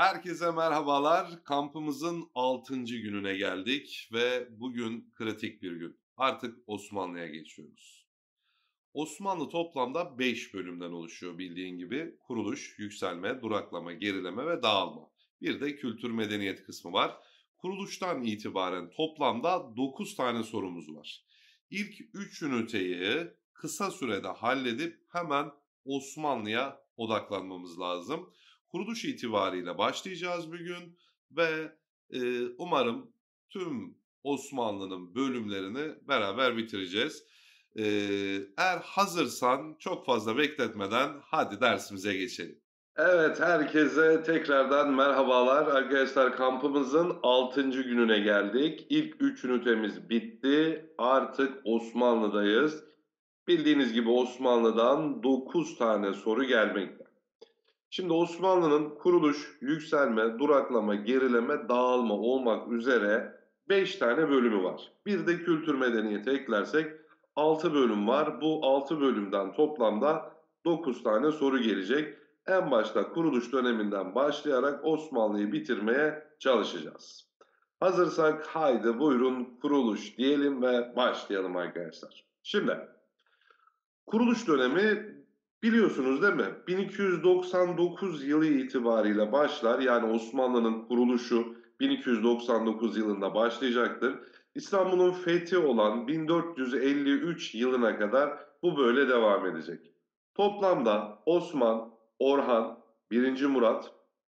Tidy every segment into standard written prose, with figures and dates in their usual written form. Herkese merhabalar. Kampımızın 6. gününe geldik ve bugün kritik bir gün. Artık Osmanlı'ya geçiyoruz. Osmanlı toplamda 5 bölümden oluşuyor bildiğin gibi. Kuruluş, yükselme, duraklama, gerileme ve dağılma. Bir de kültür medeniyet kısmı var. Kuruluştan itibaren toplamda 9 tane sorumuz var. İlk 3 üniteyi kısa sürede halledip hemen Osmanlı'ya odaklanmamız lazım. Kuruluş itibariyle başlayacağız bugün ve umarım tüm Osmanlı'nın bölümlerini beraber bitireceğiz. Eğer hazırsan çok fazla bekletmeden hadi dersimize geçelim. Evet, herkese tekrardan merhabalar. Arkadaşlar, kampımızın 6. gününe geldik. İlk 3 ünitemiz bitti. Artık Osmanlı'dayız. Bildiğiniz gibi Osmanlı'dan 9 tane soru gelmekte. Şimdi Osmanlı'nın kuruluş, yükselme, duraklama, gerileme, dağılma olmak üzere 5 tane bölümü var. Bir de kültür medeniyeti eklersek 6 bölüm var. Bu 6 bölümden toplamda 9 tane soru gelecek. En başta kuruluş döneminden başlayarak Osmanlı'yı bitirmeye çalışacağız. Hazırsak haydi buyurun kuruluş diyelim ve başlayalım arkadaşlar. Şimdi kuruluş dönemi biliyorsunuz değil mi? 1299 yılı itibariyle başlar. Yani Osmanlı'nın kuruluşu 1299 yılında başlayacaktır. İstanbul'un fethi olan 1453 yılına kadar bu böyle devam edecek. Toplamda Osman, Orhan, 1. Murat,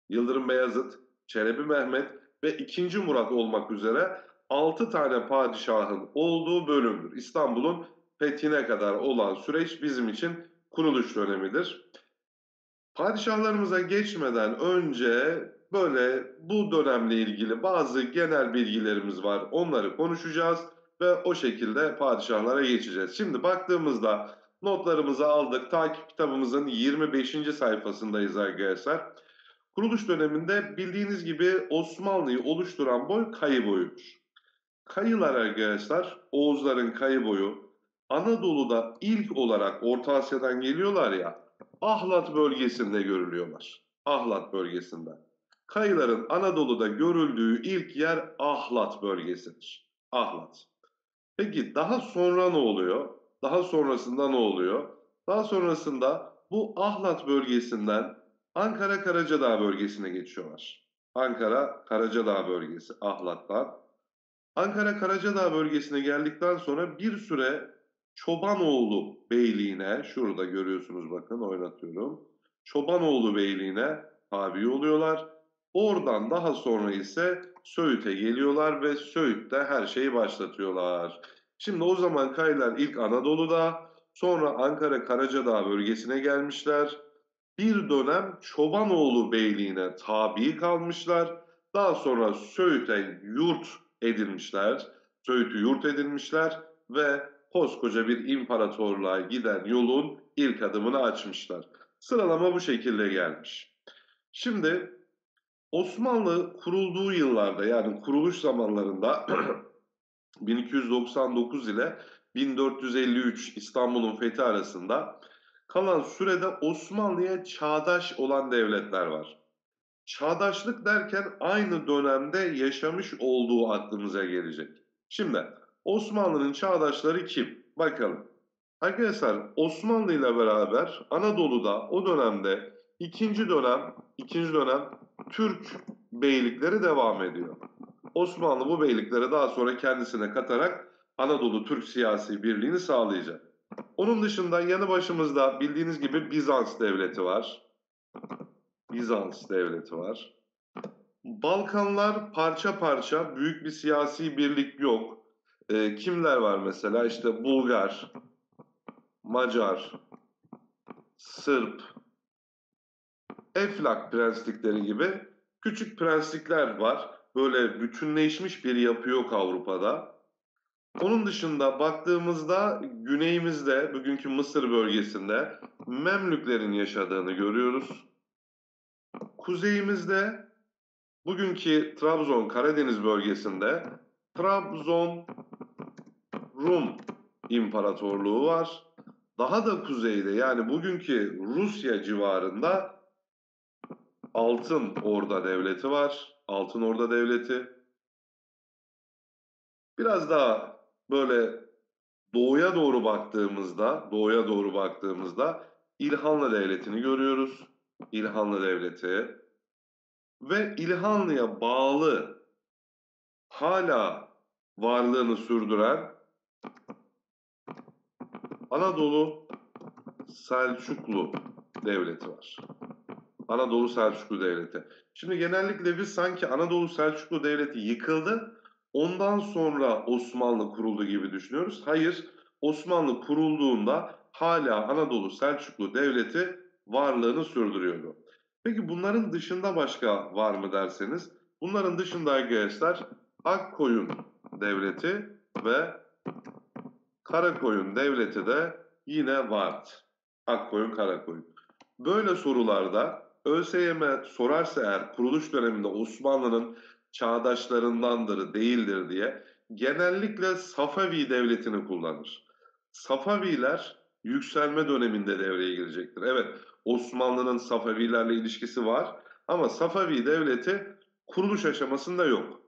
Yıldırım Beyazıt, Çelebi Mehmet ve 2. Murat olmak üzere 6 tane padişahın olduğu bölümdür. İstanbul'un fethine kadar olan süreç bizim için kuruluş dönemidir. Padişahlarımıza geçmeden önce böyle bu dönemle ilgili bazı genel bilgilerimiz var. Onları konuşacağız ve o şekilde padişahlara geçeceğiz. Şimdi baktığımızda notlarımızı aldık. Takip kitabımızın 25. sayfasındayız arkadaşlar. Kuruluş döneminde bildiğiniz gibi Osmanlı'yı oluşturan boy kayı boyudur. Kayılar arkadaşlar, Oğuzların kayı boyu. Anadolu'da ilk olarak Orta Asya'dan geliyorlar ya, Ahlat bölgesinde görülüyorlar. Ahlat bölgesinde. Kayıların Anadolu'da görüldüğü ilk yer Ahlat bölgesidir. Ahlat. Peki daha sonra ne oluyor? Daha sonrasında ne oluyor? Daha sonrasında bu Ahlat bölgesinden Ankara Karacadağ bölgesine geçiyorlar. Ankara Karacadağ bölgesi Ahlat'tan. Ankara Karacadağ bölgesine geldikten sonra bir süre Çobanoğlu Beyliği'ne, şurada görüyorsunuz bakın oynatıyorum. Çobanoğlu Beyliği'ne tabi oluyorlar. Oradan daha sonra ise Söğüt'e geliyorlar ve Söğüt'te her şeyi başlatıyorlar. Şimdi o zaman Kayılar ilk Anadolu'da, sonra Ankara Karacadağ bölgesine gelmişler. Bir dönem Çobanoğlu Beyliği'ne tabi kalmışlar. Daha sonra Söğüt'e yurt edilmişler. Söğüt'ü yurt edilmişler ve koskoca bir imparatorluğa giden yolun ilk adımını açmışlar. Sıralama bu şekilde gelmiş. Şimdi Osmanlı kurulduğu yıllarda, yani kuruluş zamanlarında 1299 ile 1453 İstanbul'un fethi arasında kalan sürede Osmanlı'ya çağdaş olan devletler var. Çağdaşlık derken aynı dönemde yaşamış olduğu aklımıza gelecek. Şimdi Osmanlı'nın çağdaşları kim? Bakalım. Arkadaşlar, Osmanlı ile beraber Anadolu'da o dönemde ikinci dönem Türk beylikleri devam ediyor. Osmanlı bu beylikleri daha sonra kendisine katarak Anadolu Türk siyasi birliğini sağlayacak. Onun dışında yanı başımızda bildiğiniz gibi Bizans devleti var. Bizans devleti var. Balkanlar parça parça, büyük bir siyasi birlik yok. Kimler var mesela? İşte Bulgar, Macar, Sırp, Eflak prenslikleri gibi küçük prenslikler var. Böyle bütünleşmiş bir yapı yok Avrupa'da. Onun dışında baktığımızda güneyimizde, bugünkü Mısır bölgesinde Memlüklerin yaşadığını görüyoruz. Kuzeyimizde, bugünkü Trabzon, Karadeniz bölgesinde Trabzon Rum İmparatorluğu var. Daha da kuzeyde, yani bugünkü Rusya civarında Altın Orda Devleti var. Altın Orda Devleti. Biraz daha böyle doğuya doğru baktığımızda, İlhanlı Devleti'ni görüyoruz. İlhanlı Devleti ve İlhanlı'ya bağlı hala varlığını sürdüren Anadolu Selçuklu Devleti var. Anadolu Selçuklu Devleti. Şimdi genellikle biz sanki Anadolu Selçuklu Devleti yıkıldı, ondan sonra Osmanlı kuruldu gibi düşünüyoruz. Hayır, Osmanlı kurulduğunda hala Anadolu Selçuklu Devleti varlığını sürdürüyordu. Peki bunların dışında başka var mı derseniz, bunların dışında arkadaşlar Akkoyun Devleti ve Karakoyun Devleti de yine vardı. Akkoyun, Karakoyun. Böyle sorularda ÖSYM sorarsa eğer kuruluş döneminde Osmanlı'nın çağdaşlarındandır, değildir diye genellikle Safavi Devleti'ni kullanır. Safaviler yükselme döneminde devreye girecektir. Evet, Osmanlı'nın Safavilerle ilişkisi var ama Safavi Devleti kuruluş aşamasında yok.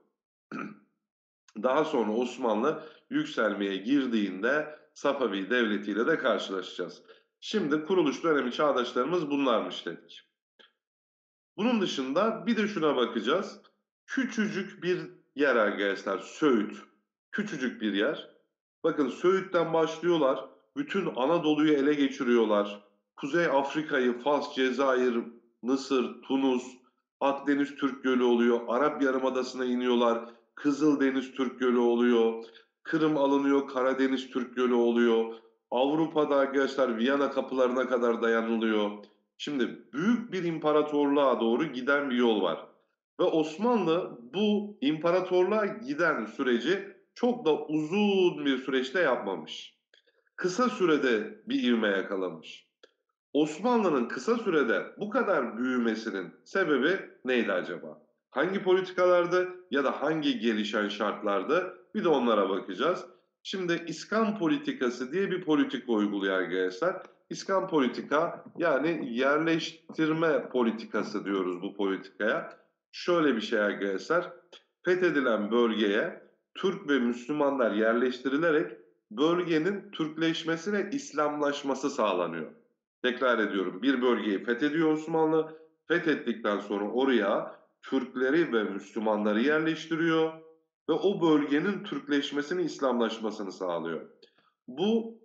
Daha sonra Osmanlı yükselmeye girdiğinde Safavi Devleti ile de karşılaşacağız. Şimdi kuruluş dönemi çağdaşlarımız bunlarmış dedik. Bunun dışında bir de şuna bakacağız. Küçücük bir yer arkadaşlar, Söğüt. Küçücük bir yer. Bakın Söğüt'ten başlıyorlar. Bütün Anadolu'yu ele geçiriyorlar. Kuzey Afrika'yı, Fas, Cezayir, Mısır, Tunus, Akdeniz Türk Gölü oluyor. Arap Yarımadası'na iniyorlar. Kızıldeniz Türk Gölü oluyor. Kırım alınıyor, Karadeniz Türk Gölü oluyor. Avrupa'da arkadaşlar Viyana kapılarına kadar dayanılıyor. Şimdi büyük bir imparatorluğa doğru giden bir yol var. Ve Osmanlı bu imparatorluğa giden süreci çok da uzun bir süreçte yapmamış. Kısa sürede bir ivme yakalamış. Osmanlı'nın kısa sürede bu kadar büyümesinin sebebi neydi acaba? Hangi politikalardı ya da hangi gelişen şartlardı? Bir de onlara bakacağız. Şimdi İskan politikası diye bir politika uyguluyor arkadaşlar. İskan politika, yani yerleştirme politikası diyoruz bu politikaya. Şöyle bir şey arkadaşlar. Fethedilen bölgeye Türk ve Müslümanlar yerleştirilerek bölgenin Türkleşmesi ve İslamlaşması sağlanıyor. Tekrar ediyorum. Bir bölgeyi fethediyor Osmanlı. Fethettikten sonra oraya Türkleri ve Müslümanları yerleştiriyor ve o bölgenin Türkleşmesini, İslamlaşmasını sağlıyor. Bu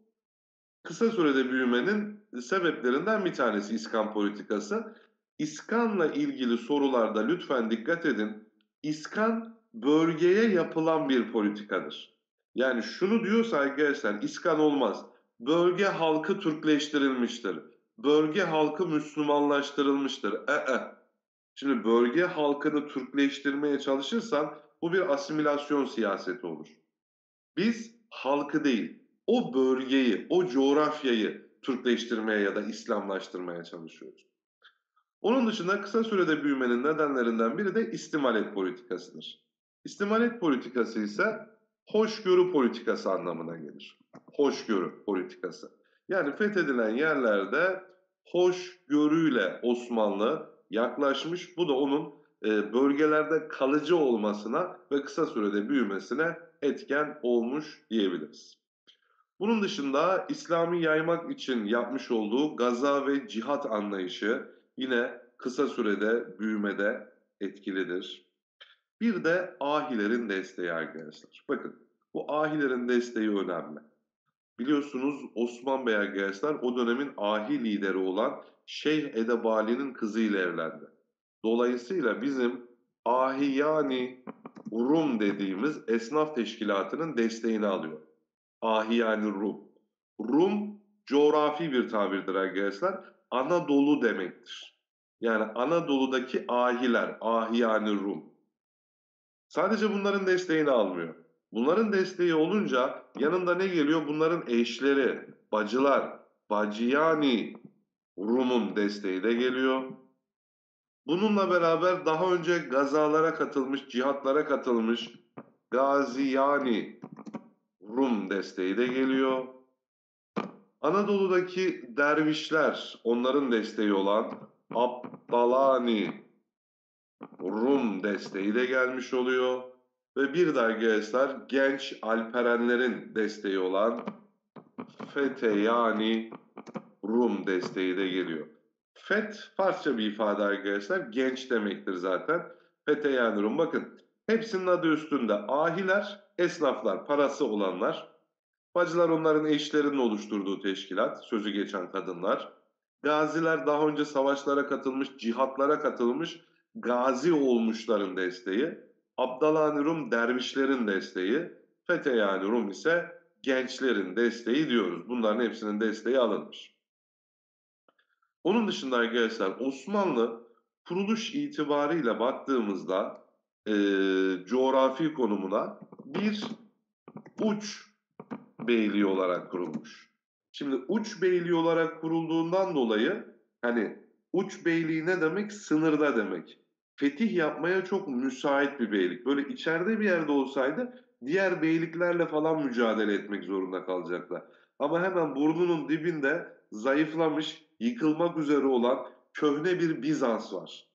kısa sürede büyümenin sebeplerinden bir tanesi İskan politikası. İskan'la ilgili sorularda lütfen dikkat edin. İskan bölgeye yapılan bir politikadır. Yani şunu diyorsa arkadaşlar, İskan olmaz. Bölge halkı Türkleştirilmiştir. Bölge halkı Müslümanlaştırılmıştır. Şimdi bölge halkını Türkleştirmeye çalışırsan bu bir asimilasyon siyaseti olur. Biz halkı değil, o bölgeyi, o coğrafyayı Türkleştirmeye ya da İslamlaştırmaya çalışıyoruz. Onun dışında kısa sürede büyümenin nedenlerinden biri de istimalet politikasıdır. İstimalet politikası ise hoşgörü politikası anlamına gelir. Hoşgörü politikası. Yani fethedilen yerlerde hoşgörüyle Osmanlı yaklaşmış. Bu da onun bölgelerde kalıcı olmasına ve kısa sürede büyümesine etken olmuş diyebiliriz. Bunun dışında İslam'ı yaymak için yapmış olduğu gaza ve cihat anlayışı yine kısa sürede büyümede etkilidir. Bir de ahilerin desteği arkadaşlar. Bakın bu ahilerin desteği önemli. Biliyorsunuz Osman Bey arkadaşlar o dönemin ahi lideri olan Şeyh Edebali'nin kızıyla evlendi. Dolayısıyla bizim Ahiyani Rum dediğimiz esnaf teşkilatının desteğini alıyor. Ahiyani Rum. Rum coğrafi bir tabirdir arkadaşlar. Anadolu demektir. Yani Anadolu'daki ahiler, Ahiyani Rum. Sadece bunların desteğini almıyor. Bunların desteği olunca yanında ne geliyor? Bunların eşleri, bacılar, Baciyani Rum'un desteği de geliyor. Bununla beraber daha önce gazalara katılmış, cihatlara katılmış Gaziyani Rum desteği de geliyor. Anadolu'daki dervişler, onların desteği olan Abdalani Rum desteği de gelmiş oluyor ve bir dahaki eser genç Alperenlerin desteği olan Fethe yani Rum desteği de geliyor. Fet Farsça bir ifade arkadaşlar. Genç demektir zaten. Fethe yani Rum. Bakın hepsinin adı üstünde. Ahiler, esnaflar, parası olanlar. Bacılar onların eşlerinin oluşturduğu teşkilat. Sözü geçen kadınlar. Gaziler daha önce savaşlara katılmış, cihatlara katılmış, gazi olmuşların desteği. Abdalani Rum dervişlerin desteği. Fethe yani Rum ise gençlerin desteği diyoruz. Bunların hepsinin desteği alınmış. Onun dışında arkadaşlar Osmanlı kuruluş itibarıyla baktığımızda coğrafi konumuna bir uç beyliği olarak kurulmuş. Şimdi uç beyliği olarak kurulduğundan dolayı hani uç beyliği ne demek? Sınırda demek. Fetih yapmaya çok müsait bir beylik. Böyle içeride bir yerde olsaydı diğer beyliklerle falan mücadele etmek zorunda kalacaklar. Ama hemen burnunun dibinde zayıflamış, yıkılmak üzere olan köhne bir Bizans var.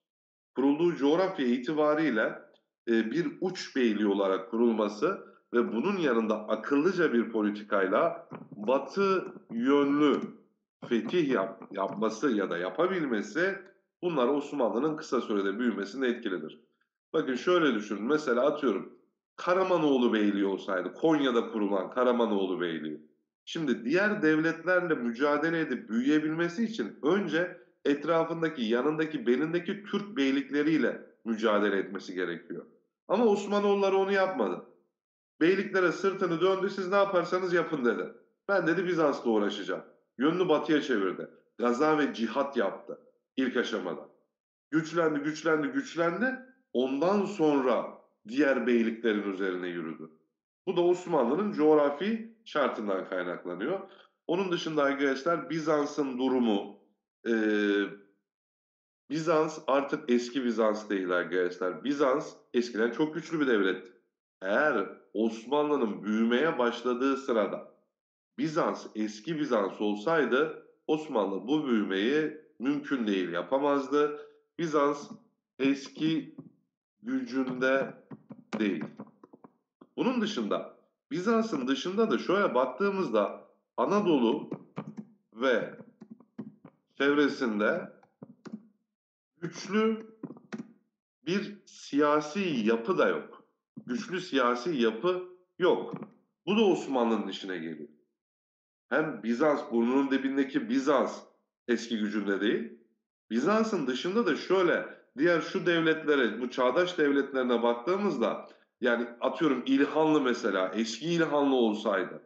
Kurulduğu coğrafya itibariyle bir uç beyliği olarak kurulması ve bunun yanında akıllıca bir politikayla batı yönlü fetih yapması ya da yapabilmesi bunlar Osmanlı'nın kısa sürede büyümesine etkilidir. Bakın şöyle düşünün. Mesela atıyorum Karamanoğlu Beyliği olsaydı, Konya'da kurulan Karamanoğlu Beyliği. Şimdi diğer devletlerle mücadele edip büyüyebilmesi için önce etrafındaki, yanındaki, belindeki Türk beylikleriyle mücadele etmesi gerekiyor. Ama Osmanoğulları onu yapmadı. Beyliklere sırtını döndü, siz ne yaparsanız yapın dedi. Ben dedi Bizans'la uğraşacağım. Yönünü batıya çevirdi. Gaza ve cihat yaptı ilk aşamada. Güçlendi, güçlendi, güçlendi. Ondan sonra diğer beyliklerin üzerine yürüdü. Bu da Osmanlı'nın coğrafi şartından kaynaklanıyor. Onun dışında arkadaşlar Bizans'ın durumu, Bizans artık eski Bizans değil arkadaşlar. Bizans eskiden çok güçlü bir devletti. Eğer Osmanlı'nın büyümeye başladığı sırada Bizans eski Bizans olsaydı Osmanlı bu büyümeyi mümkün değil yapamazdı. Bizans eski gücünde değil. Bunun dışında Bizans'ın dışında da şöyle baktığımızda Anadolu ve çevresinde güçlü bir siyasi yapı da yok. Güçlü siyasi yapı yok. Bu da Osmanlı'nın işine geliyor. Hem Bizans, burnunun dibindeki Bizans eski gücünde değil. Bizans'ın dışında da şöyle diğer şu devletlere, bu çağdaş devletlerine baktığımızda yani atıyorum İlhanlı mesela, eski İlhanlı olsaydı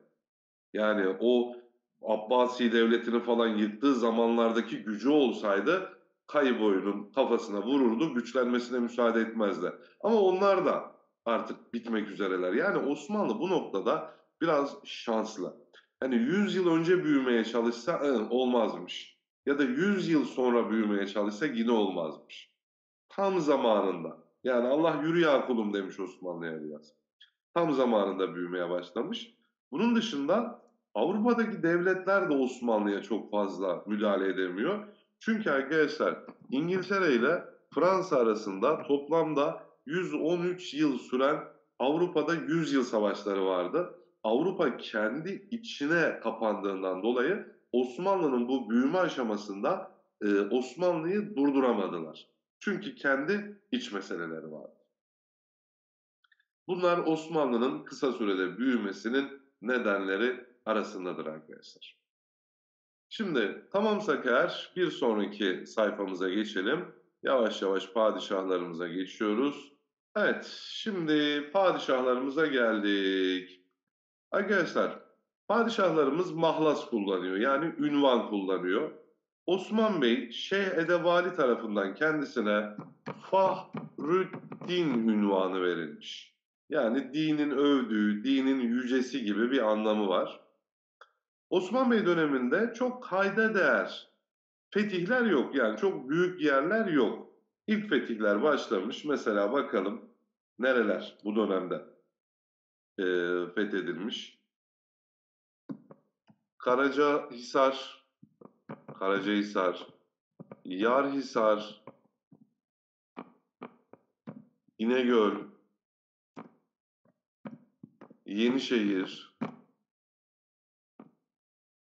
yani o Abbasi devletini falan yıktığı zamanlardaki gücü olsaydı Kayboy'un kafasına vururdu, güçlenmesine müsaade etmezdi. Ama onlar da artık bitmek üzereler. Yani Osmanlı bu noktada biraz şanslı. Hani 100 yıl önce büyümeye çalışsa olmazmış. Ya da 100 yıl sonra büyümeye çalışsa yine olmazmış. Tam zamanında. Yani Allah yürü ya kulum demiş Osmanlı'ya biraz. Tam zamanında büyümeye başlamış. Bunun dışında Avrupa'daki devletler de Osmanlı'ya çok fazla müdahale edemiyor. Çünkü arkadaşlar İngiltere ile Fransa arasında toplamda 113 yıl süren Avrupa'da 100 yıl savaşları vardı. Avrupa kendi içine kapandığından dolayı Osmanlı'nın bu büyüme aşamasında Osmanlı'yı durduramadılar. Çünkü kendi iç meseleleri vardı. Bunlar Osmanlı'nın kısa sürede büyümesinin nedenleri arasındadır arkadaşlar. Şimdi tamamsak eğer bir sonraki sayfamıza geçelim. Yavaş yavaş padişahlarımıza geçiyoruz. Evet, şimdi padişahlarımıza geldik. Arkadaşlar, padişahlarımız mahlas kullanıyor. Yani ünvan kullanıyor. Osman Bey, Şeyh Edevali tarafından kendisine Fahrüddin ünvanı verilmiş. Yani dinin övdüğü, dinin yücesi gibi bir anlamı var. Osman Bey döneminde çok kayda değer fetihler yok. Yani çok büyük yerler yok. İlk fetihler başlamış. Mesela bakalım nereler bu dönemde fethedilmiş. Karacahisar, Yarhisar, İnegöl, Yenişehir,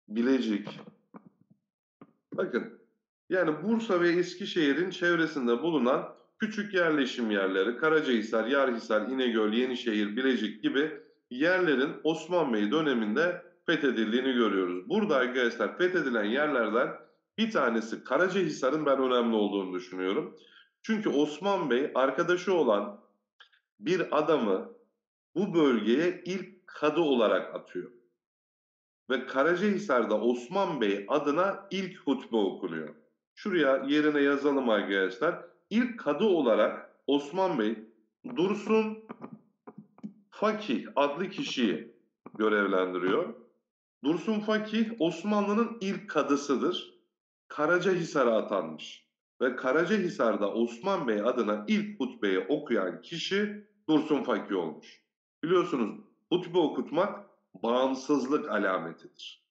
Bilecik. Bakın, yani Bursa ve Eskişehir'in çevresinde bulunan küçük yerleşim yerleri, Karacahisar, Yarhisar, İnegöl, Yenişehir, Bilecik gibi yerlerin Osman Bey döneminde fethedildiğini görüyoruz. Burada arkadaşlar fethedilen yerlerden bir tanesi Karacahisar'ın ben önemli olduğunu düşünüyorum. Çünkü Osman Bey arkadaşı olan bir adamı bu bölgeye ilk kadı olarak atıyor. Ve Karacahisar'da Osman Bey adına ilk hutbe okunuyor. Şuraya yerine yazalım arkadaşlar. İlk kadı olarak Osman Bey Dursun Fakih adlı kişiyi görevlendiriyor. Dursun Fakih Osmanlı'nın ilk kadısıdır. Karacahisar'a atanmış. Ve Karacahisar'da Osman Bey adına ilk hutbeyi okuyan kişi Dursun Fakih olmuş. Biliyorsunuz hutbe okutmak bağımsızlık alametidir.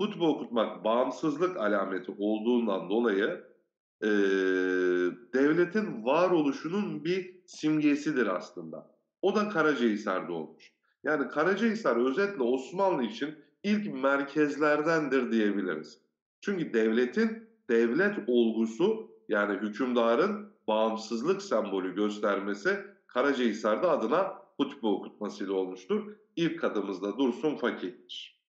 Hutbe okutmak bağımsızlık alameti olduğundan dolayı devletin varoluşunun bir simgesidir aslında. O da Karacahisar'da olmuş. Yani Karacahisar özetle Osmanlı için ilk merkezlerdendir diyebiliriz. Çünkü devletin devlet olgusu, yani hükümdarın bağımsızlık sembolü göstermesi Karacahisar'da adına hutbe okutmasıyla olmuştur. İlk adımızda Dursun Fakih'tir.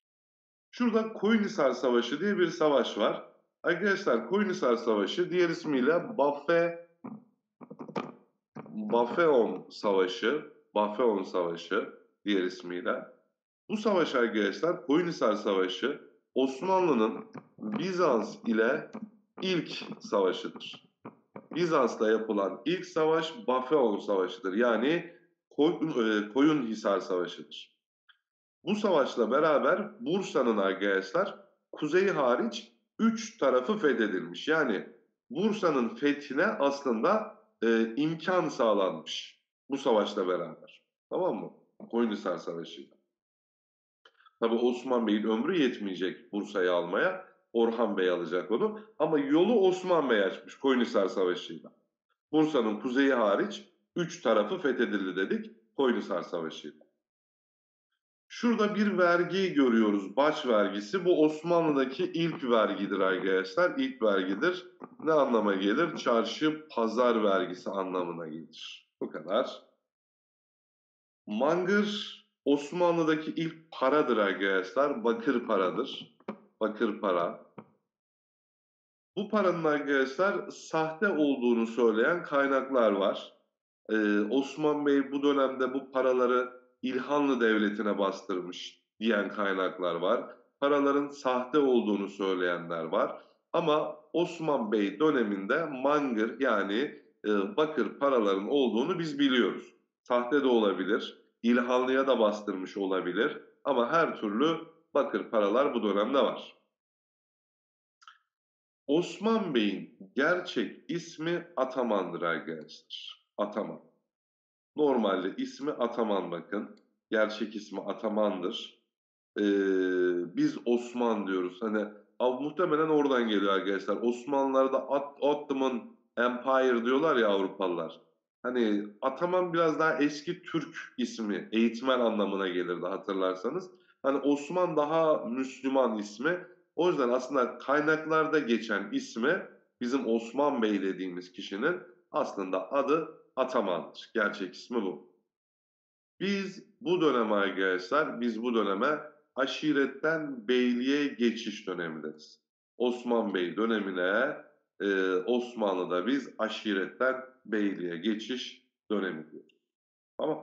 Şurada Koyunhisar Savaşı diye bir savaş var. Arkadaşlar Koyunhisar Savaşı diğer ismiyle Bapheus Savaşı diğer ismiyle. Bu savaş arkadaşlar Koyunhisar Savaşı Osmanlı'nın Bizans ile ilk savaşıdır. Bizans'la yapılan ilk savaş Bapheus Savaşı'dır. Yani Koyunhisar Savaşı'dır. Bu savaşla beraber Bursa'nın arkadaşlar kuzeyi hariç 3 tarafı fethedilmiş. Yani Bursa'nın fethine aslında imkan sağlanmış bu savaşla beraber. Tamam mı? Koyunhisar Savaşı'yla. Tabi Osman Bey'in ömrü yetmeyecek Bursa'yı almaya. Orhan Bey alacak onu. Ama yolu Osman Bey açmış Koyunhisar Savaşı'yla. Bursa'nın kuzeyi hariç 3 tarafı fethedildi dedik Koyunhisar Savaşı'yla. Şurada bir vergi görüyoruz. Baç vergisi. Bu Osmanlı'daki ilk vergidir arkadaşlar. İlk vergidir. Ne anlama gelir? Çarşı pazar vergisi anlamına gelir. Bu kadar. Mangır Osmanlı'daki ilk paradır arkadaşlar. Bakır paradır. Bakır para. Bu paranın arkadaşlar sahte olduğunu söyleyen kaynaklar var. Osman Bey bu dönemde bu paraları İlhanlı Devleti'ne bastırmış diyen kaynaklar var. Paraların sahte olduğunu söyleyenler var. Ama Osman Bey döneminde mangır yani bakır paraların olduğunu biz biliyoruz. Sahte de olabilir, İlhanlı'ya da bastırmış olabilir ama her türlü bakır paralar bu dönemde var. Osman Bey'in gerçek ismi Ataman'dır arkadaşlar. Ataman. Normalde ismi Ataman bakın. Gerçek ismi Ataman'dır. Biz Osman diyoruz. Hani muhtemelen oradan geliyor arkadaşlar. Osmanlılar da Ottoman Empire diyorlar ya Avrupalılar. Hani Ataman biraz daha eski Türk ismi. Eğitmen anlamına gelirdi hatırlarsanız. Hani Osman daha Müslüman ismi. O yüzden aslında kaynaklarda geçen ismi bizim Osman Bey dediğimiz kişinin aslında adı Ataman'dır. Gerçek ismi bu. Biz bu döneme aşiretten beyliğe geçiş dönemi deriz. Osman Bey dönemine Osmanlı'da biz aşiretten beyliğe geçiş dönemi diyoruz. Ama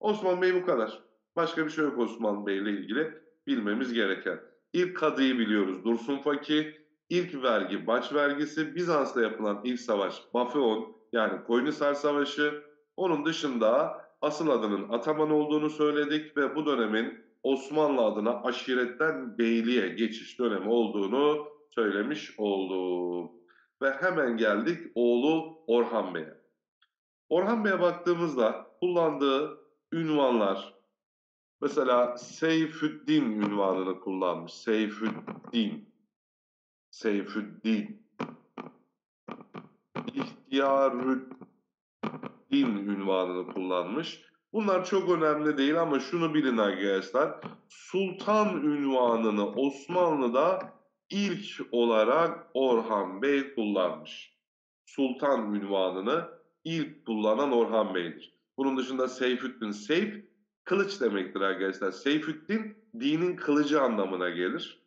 Osman Bey bu kadar. Başka bir şey yok Osman Bey ile ilgili bilmemiz gereken. İlk kadıyı biliyoruz. Dursun Fakih. İlk vergi Baç vergisi. Bizans'la yapılan ilk savaş Bapheus. Yani Koyunhisar Savaşı, onun dışında asıl adının Ataman olduğunu söyledik ve bu dönemin Osmanlı adına aşiretten beyliğe geçiş dönemi olduğunu söylemiş olduk. Ve hemen geldik oğlu Orhan Bey'e. Orhan Bey'e baktığımızda kullandığı ünvanlar, mesela Seyfüddin ünvanını kullanmış. Seyfüddin. İhtiyarüddin din ünvanını kullanmış. Bunlar çok önemli değil ama şunu bilin arkadaşlar. Sultan ünvanını Osmanlı'da ilk olarak Orhan Bey kullanmış. Sultan ünvanını ilk kullanan Orhan Bey'dir. Bunun dışında Seyfüddin, Seyf kılıç demektir arkadaşlar. Seyfüddin dinin kılıcı anlamına gelir.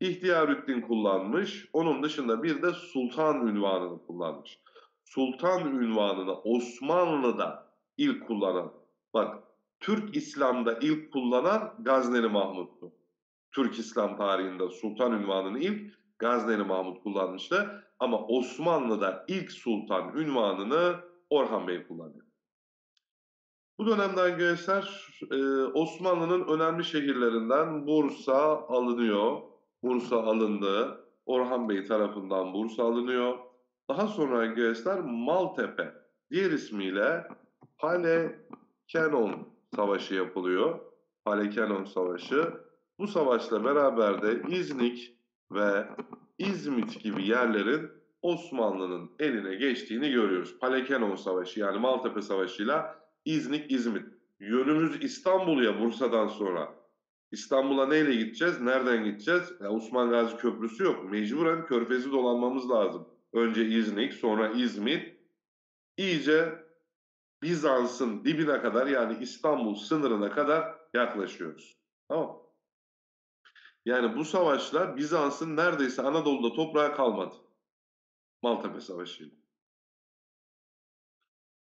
İhtiyarüddin kullanmış. Onun dışında bir de sultan ünvanını kullanmış. Sultan ünvanını Osmanlı'da ilk kullanan, bak Türk İslam'da ilk kullanan Gazneli Mahmut'tu. Türk İslam tarihinde sultan ünvanını ilk Gazneli Mahmut kullanmıştı. Ama Osmanlı'da ilk sultan ünvanını Orhan Bey kullanıyor. Bu dönemde arkadaşlar Osmanlı'nın önemli şehirlerinden Bursa alınıyor. Bursa alındı. Orhan Bey tarafından Bursa alınıyor. Daha sonra arkadaşlar Maltepe, diğer ismiyle Halekenon Savaşı yapılıyor. Halekenon Savaşı. Bu savaşla beraber de İznik ve İzmit gibi yerlerin Osmanlı'nın eline geçtiğini görüyoruz. Halekenon Savaşı, yani Maltepe Savaşı'yla İznik, İzmit. Yönümüz İstanbul'ya Bursa'dan sonra. İstanbul'a neyle gideceğiz? Nereden gideceğiz? Yani Osman Gazi Köprüsü yok. Mecburen Körfez'i dolanmamız lazım. Önce İznik, sonra İzmit. İyice Bizans'ın dibine kadar, yani İstanbul sınırına kadar yaklaşıyoruz. Tamam. Yani bu savaşla Bizans'ın neredeyse Anadolu'da toprağı kalmadı. Maltepe Savaşı'yla.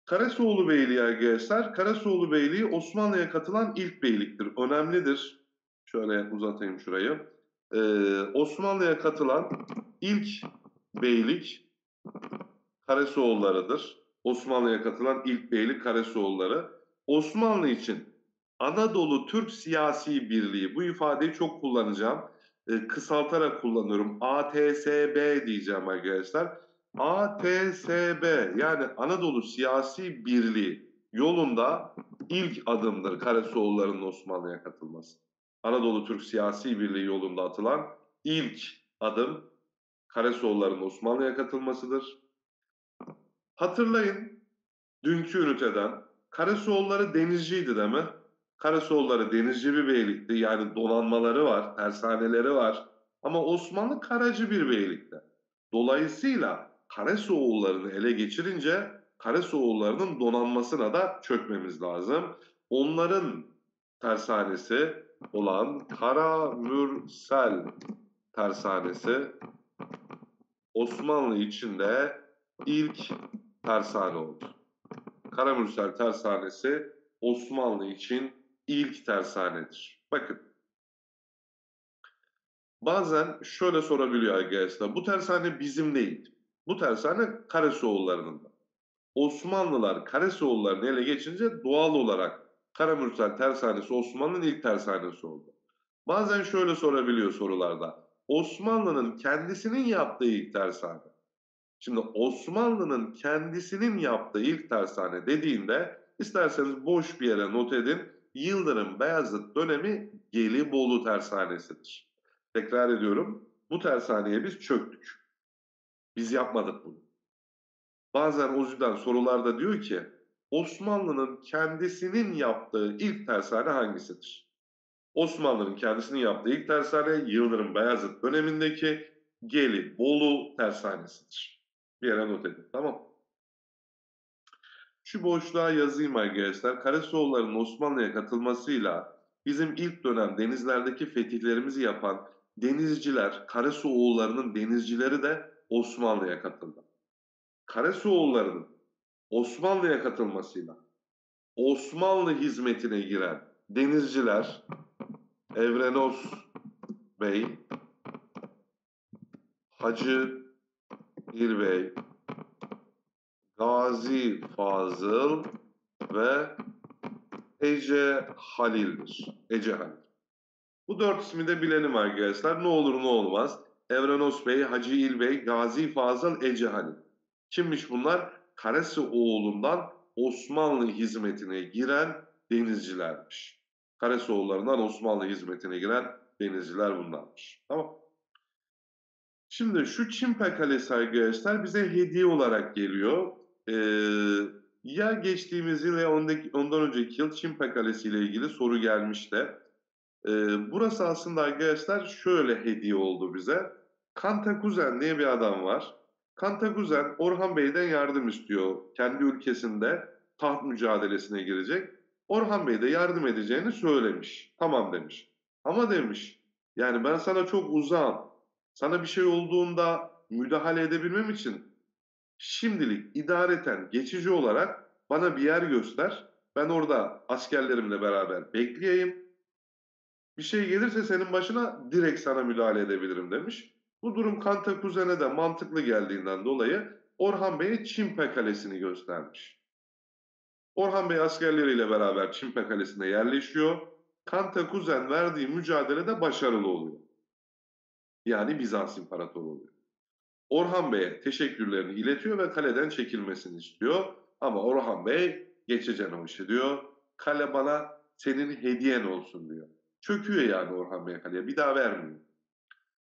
Karesioğlu Beyliği arkadaşlar. Karesioğlu Beyliği Osmanlı'ya katılan ilk beyliktir. Önemlidir. Şöyle uzatayım şurayı. Osmanlı'ya katılan ilk beylik Karesioğulları'dır. Osmanlı'ya katılan ilk beylik Karesioğulları. Osmanlı için Anadolu Türk Siyasi Birliği, bu ifadeyi çok kullanacağım. Kısaltarak kullanıyorum. ATSB diyeceğim arkadaşlar. ATSB, yani Anadolu Siyasi Birliği yolunda ilk adımdır Karesioğulları'nın Osmanlı'ya katılması. Anadolu Türk Siyasi Birliği yolunda atılan ilk adım Karesioğulları'nın Osmanlı'ya katılmasıdır. Hatırlayın, dünkü üniteden Karesioğulları denizciydi değil mi? Karesioğulları denizci bir beylikti, yani donanmaları var, tersaneleri var. Ama Osmanlı karacı bir beylikti. Dolayısıyla Karesioğulları'nı ele geçirince Karesioğulları'nın donanmasına da çökmemiz lazım. Onların tersanesi olan Karamürsel tersanesi Osmanlı içinde ilk tersane oldu. Karamürsel tersanesi Osmanlı için ilk tersanedir. Bakın. Bazen şöyle sorabiliyor arkadaşlar. Bu tersane bizim değil. Bu tersane Karesioğulları'nın da. Osmanlılar Karesioğulları'nı ele geçince doğal olarak Karamürsel tersanesi Osmanlı'nın ilk tersanesi oldu. Bazen şöyle sorabiliyor sorularda. Osmanlı'nın kendisinin yaptığı ilk tersane. Şimdi Osmanlı'nın kendisinin yaptığı ilk tersane dediğinde isterseniz boş bir yere not edin. Yıldırım Beyazıt dönemi Gelibolu tersanesidir. Tekrar ediyorum. Bu tersaneye biz çöktük. Biz yapmadık bunu. Bazen o yüzden sorularda diyor ki Osmanlı'nın kendisinin yaptığı ilk tersane hangisidir? Osmanlı'nın kendisinin yaptığı ilk tersane Yıldırım Beyazıt dönemindeki Gelibolu tersanesidir. Bir yere not edin. Tamam. Şu boşluğa yazayım arkadaşlar. Karesioğulları'nın Osmanlı'ya katılmasıyla bizim ilk dönem denizlerdeki fetihlerimizi yapan denizciler, Karesioğulları'nın denizcileri de Osmanlı'ya katıldı. Karesioğulları'nın Osmanlı'ya katılmasıyla Osmanlı hizmetine giren denizciler Evrenos Bey, Hacı Bir Bey, Gazi Fazıl ve Ece Halil'dir. Ece Halil. Bu dört ismi de bilelim arkadaşlar. Ne olur ne olmaz. Evrenos Bey, Hacı İl Bey, Gazi Fazıl, Ece Halil. Kimmiş bunlar? Karesioğlu'ndan Osmanlı hizmetine giren denizcilermiş. Karesioğulları'ndan Osmanlı hizmetine giren denizciler bunlarmış. Tamam. Şimdi şu Çimpe Kalesi arkadaşlar bize hediye olarak geliyor. Ya geçtiğimiz yıl ya ondan önceki yıl Çimpe Kalesi ile ilgili soru gelmişti. Burası aslında arkadaşlar şöyle hediye oldu bize. Kantakuzen diye bir adam var. Kantakuzen Orhan Bey'den yardım istiyor. Kendi ülkesinde taht mücadelesine girecek. Orhan Bey de yardım edeceğini söylemiş. Tamam demiş. Ama demiş yani ben sana çok uzağım. Sana bir şey olduğunda müdahale edebilmem için şimdilik idareten geçici olarak bana bir yer göster. Ben orada askerlerimle beraber bekleyeyim. Bir şey gelirse senin başına direkt sana müdahale edebilirim demiş. Bu durum Kantakuzen'e de mantıklı geldiğinden dolayı Orhan Bey'e Çimpe Kalesi'ni göstermiş. Orhan Bey askerleriyle beraber Çimpe Kalesi'ne yerleşiyor. Kantakuzen verdiği mücadelede başarılı oluyor. Yani Bizans İmparatoru oluyor. Orhan Bey'e teşekkürlerini iletiyor ve kaleden çekilmesini istiyor. Ama Orhan Bey geçeceğin o işi diyor. Kale bana senin hediyen olsun diyor. Çöküyor yani Orhan Bey kaleye, bir daha vermiyor.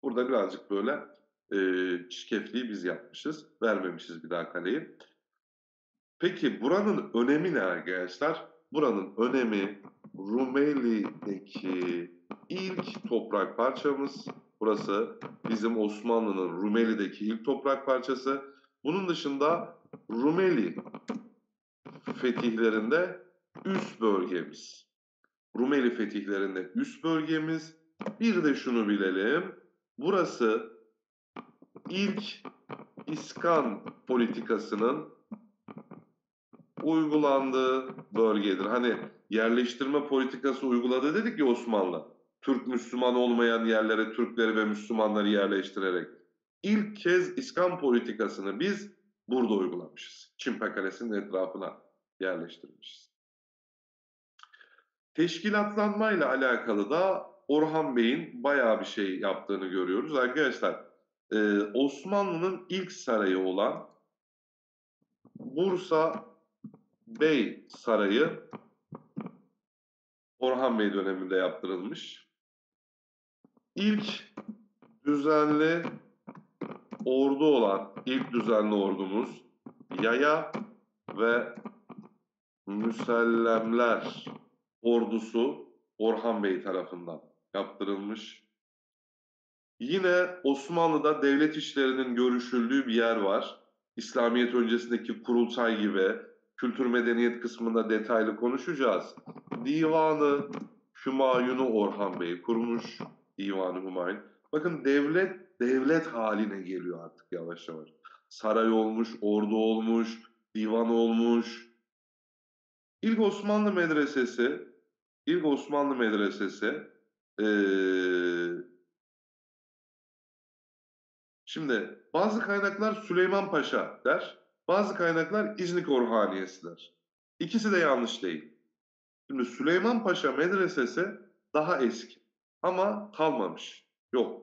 Burada birazcık böyle çirkefliği biz yapmışız. Vermemişiz bir daha kaleyi. Peki buranın önemi ne arkadaşlar? Buranın önemi Rumeli'deki ilk toprak parçamız. Burası bizim Osmanlı'nın Rumeli'deki ilk toprak parçası. Bunun dışında Rumeli fetihlerinde üst bölgemiz. Rumeli fetihlerinde üst bölgemiz. Bir de şunu bilelim. Burası ilk İskan politikasının uygulandığı bölgedir. Hani yerleştirme politikası uyguladı dedik ya Osmanlı. Türk Müslüman olmayan yerlere Türkleri ve Müslümanları yerleştirerek ilk kez İskan politikasını biz burada uygulamışız. Çimpe Kalesi'nin etrafına yerleştirmişiz. Teşkilatlanmayla alakalı da Orhan Bey'in bayağı bir şey yaptığını görüyoruz. Arkadaşlar Osmanlı'nın ilk sarayı olan Bursa Bey Sarayı Orhan Bey döneminde yaptırılmış. İlk düzenli ordu olan ilk düzenli ordumuz Yaya ve Müsellemler ordusu Orhan Bey tarafından yaptırılmış. Yine Osmanlı'da devlet işlerinin görüşüldüğü bir yer var. İslamiyet öncesindeki kurultay gibi kültür medeniyet kısmında detaylı konuşacağız. Divanı Hümayun'u Orhan Bey kurmuş. Divanı Hümayun. Bakın devlet haline geliyor artık yavaş yavaş. Saray olmuş, ordu olmuş, divan olmuş. İlk Osmanlı medresesi şimdi bazı kaynaklar Süleyman Paşa der, bazı kaynaklar İznik Orhaniyesi der. İkisi de yanlış değil. Şimdi Süleyman Paşa medresesi daha eski ama kalmamış. Yok.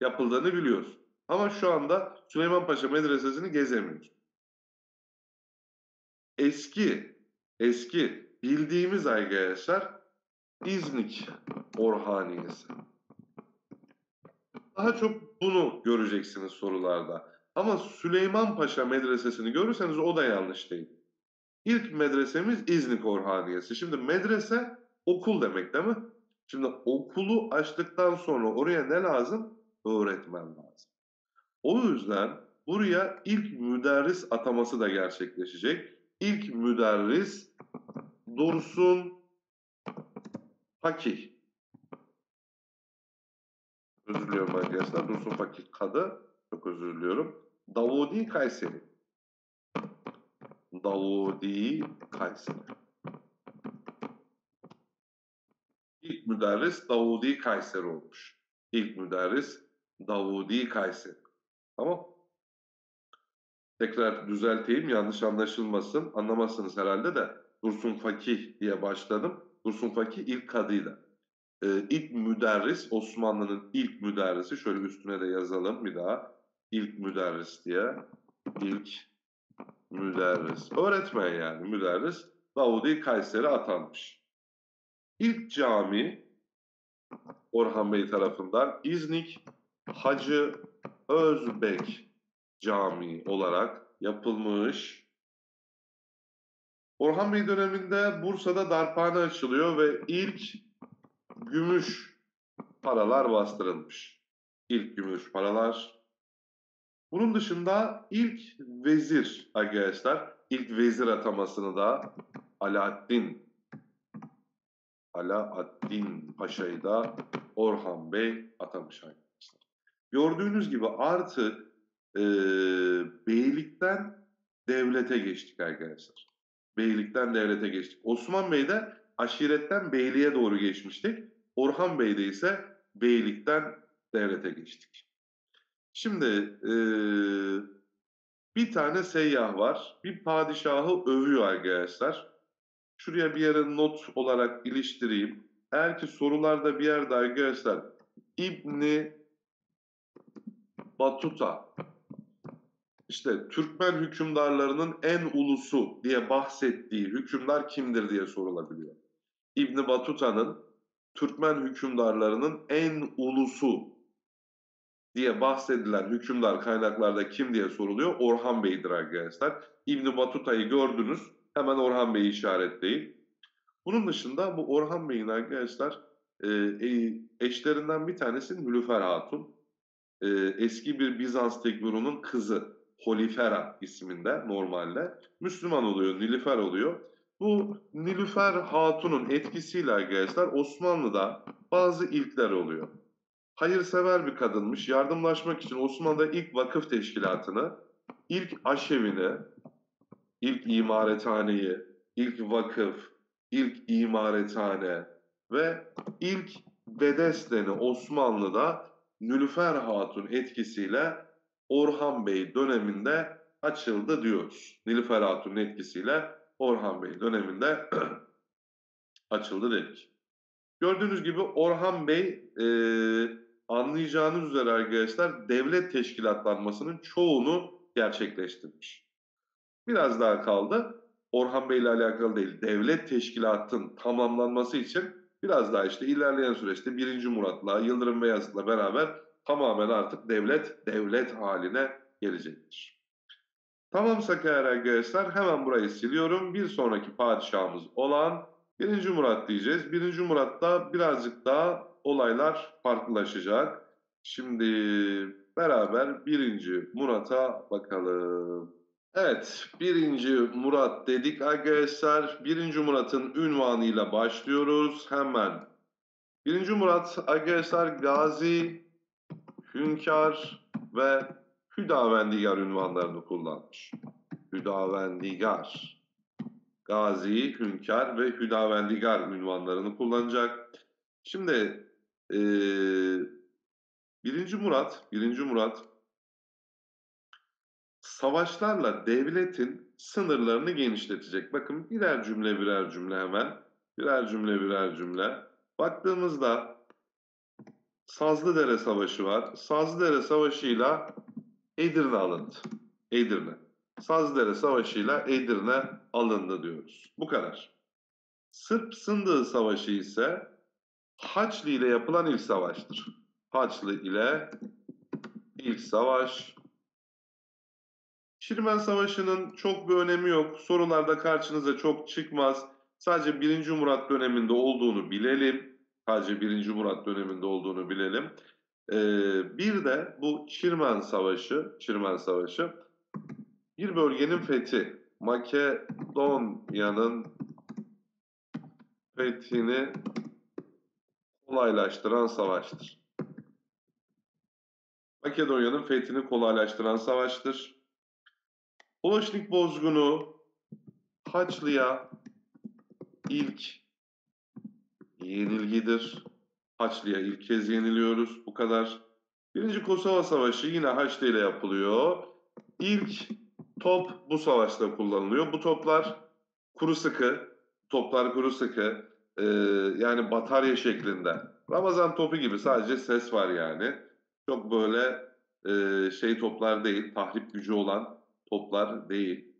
Yapıldığını biliyoruz. Ama şu anda Süleyman Paşa medresesini gezemiyoruz. Eski bildiğimiz arkadaşlar İznik Orhaniyesi. Daha çok bunu göreceksiniz sorularda. Ama Süleyman Paşa medresesini görürseniz o da yanlış değil. İlk medresemiz İznik Orhaniyesi. Şimdi medrese okul demek değil mi? Şimdi okulu açtıktan sonra oraya ne lazım? Öğretmen lazım. O yüzden buraya ilk müderris ataması da gerçekleşecek. İlk müderris Dursun Fakih. Özür diliyorum arkadaşlar. Dursun Fakih kadı. Çok özür diliyorum. Davudi Kayseri. Davudi Kayseri. İlk müderris Davudi Kayseri olmuş. İlk müderris Davudi Kayseri. Tamam. Tekrar düzelteyim yanlış anlaşılmasın. Anlamazsınız herhalde de Dursun Fakih diye başladım. Dursun Fakih ilk kadıydı. İlk müderris Osmanlı'nın ilk müderrisi. Şöyle üstüne de yazalım bir daha. İlk müderris diye. İlk müderris. Öğretmen yani müderris. Davudi Kayseri atanmış. İlk cami Orhan Bey tarafından İznik Hacı Özbek Camii olarak yapılmış. Orhan Bey döneminde Bursa'da darphane açılıyor ve ilk gümüş paralar bastırılmış. İlk gümüş paralar. Bunun dışında ilk vezir arkadaşlar, ilk vezir atamasını da Alaaddin Paşa'yı da Orhan Bey atamış arkadaşlar. Gördüğünüz gibi artık beylikten devlete geçtik arkadaşlar. Beylikten devlete geçtik. Osman Bey'de aşiretten beyliğe doğru geçmiştik. Orhan Bey'de ise beylikten devlete geçtik. Şimdi bir tane seyyah var. Bir padişahı övüyor arkadaşlar. Şuraya bir yere not olarak iliştireyim. Eğer ki sorularda bir yerde arkadaşlar İbni Batuta, işte Türkmen hükümdarlarının en ulusu diye bahsettiği hükümdar kimdir diye sorulabiliyor. İbni Batuta'nın Türkmen hükümdarlarının en ulusu diye bahsedilen hükümdar kaynaklarda kim diye soruluyor? Orhan Bey'dir arkadaşlar. İbni Batuta'yı gördünüz, hemen Orhan Bey'i işaretleyin. Bunun dışında bu Orhan Bey'in arkadaşlar eşlerinden bir tanesi Nilüfer Hatun. Eski bir Bizans tekbirunun kızı Holifera isminde normalde. Müslüman oluyor, Nilüfer oluyor. Bu Nilüfer Hatun'un etkisiyle arkadaşlar Osmanlı'da bazı ilkler oluyor. Hayırsever bir kadınmış. Yardımlaşmak için Osmanlı'da ilk vakıf teşkilatını, ilk aşevini, ilk imarethaneyi, ilk vakıf, ilk imarethane ve ilk bedesteni Osmanlı'da Nilüfer Hatun etkisiyle Orhan Bey döneminde açıldı diyoruz. Nilüfer Hatun'un etkisiyle Orhan Bey döneminde açıldı dedik. Gördüğünüz gibi Orhan Bey anlayacağınız üzere arkadaşlar devlet teşkilatlanmasının çoğunu gerçekleştirmiş. Biraz daha kaldı. Orhan Bey ile alakalı değil, devlet teşkilatının tamamlanması için biraz daha işte ilerleyen süreçte 1. Murat'la, Yıldırım Beyazıt'la beraber tamamen artık devlet haline gelecektir. Tamamsak eğer arkadaşlar hemen burayı siliyorum. Bir sonraki padişahımız olan 1. Murat diyeceğiz. 1. Murat'ta birazcık daha olaylar farklılaşacak. Şimdi beraber 1. Murat'a bakalım. Evet, 1. Murat dedik arkadaşlar. 1. Murat'ın ünvanıyla başlıyoruz hemen. 1. Murat arkadaşlar Gazi, Hünkar ve Hüdavendigar ünvanlarını kullanmış. Hüdavendigar. Gazi, Hünkar ve Hüdavendigar ünvanlarını kullanacak. Şimdi 1. Murat savaşlarla devletin sınırlarını genişletecek. Bakın birer cümle birer cümle hemen. Birer cümle birer cümle. Baktığımızda Sazlıdere Savaşı var. Sazlıdere Savaşı'yla Edirne alındı. Edirne. Sazlıdere Savaşı'yla Edirne alındı diyoruz. Bu kadar. Sırp Sındığı Savaşı ise Haçlı ile yapılan ilk savaştır. Haçlı ile ilk savaş. Çirmen Savaşı'nın çok bir önemi yok. Sorularda karşınıza çok çıkmaz. Sadece 1. Murat döneminde olduğunu bilelim. Sadece 1. Murat döneminde olduğunu bilelim. Bir de bu Çirmen Savaşı bir bölgenin fethi. Makedonya'nın fethini kolaylaştıran savaştır. Makedonya'nın fethini kolaylaştıran savaştır. Ulaşnik Bozgunu Haçlı'ya ilk yenilgidir. Haçlı'ya ilk kez yeniliyoruz. Bu kadar. 1. Kosova Savaşı yine Haçlı ile yapılıyor. İlk top bu savaşta kullanılıyor. Bu toplar kuru sıkı. Toplar kuru sıkı. Yani batarya şeklinde. Ramazan topu gibi sadece ses var yani. Çok böyle toplar değil. Tahrip gücü olan toplar değil.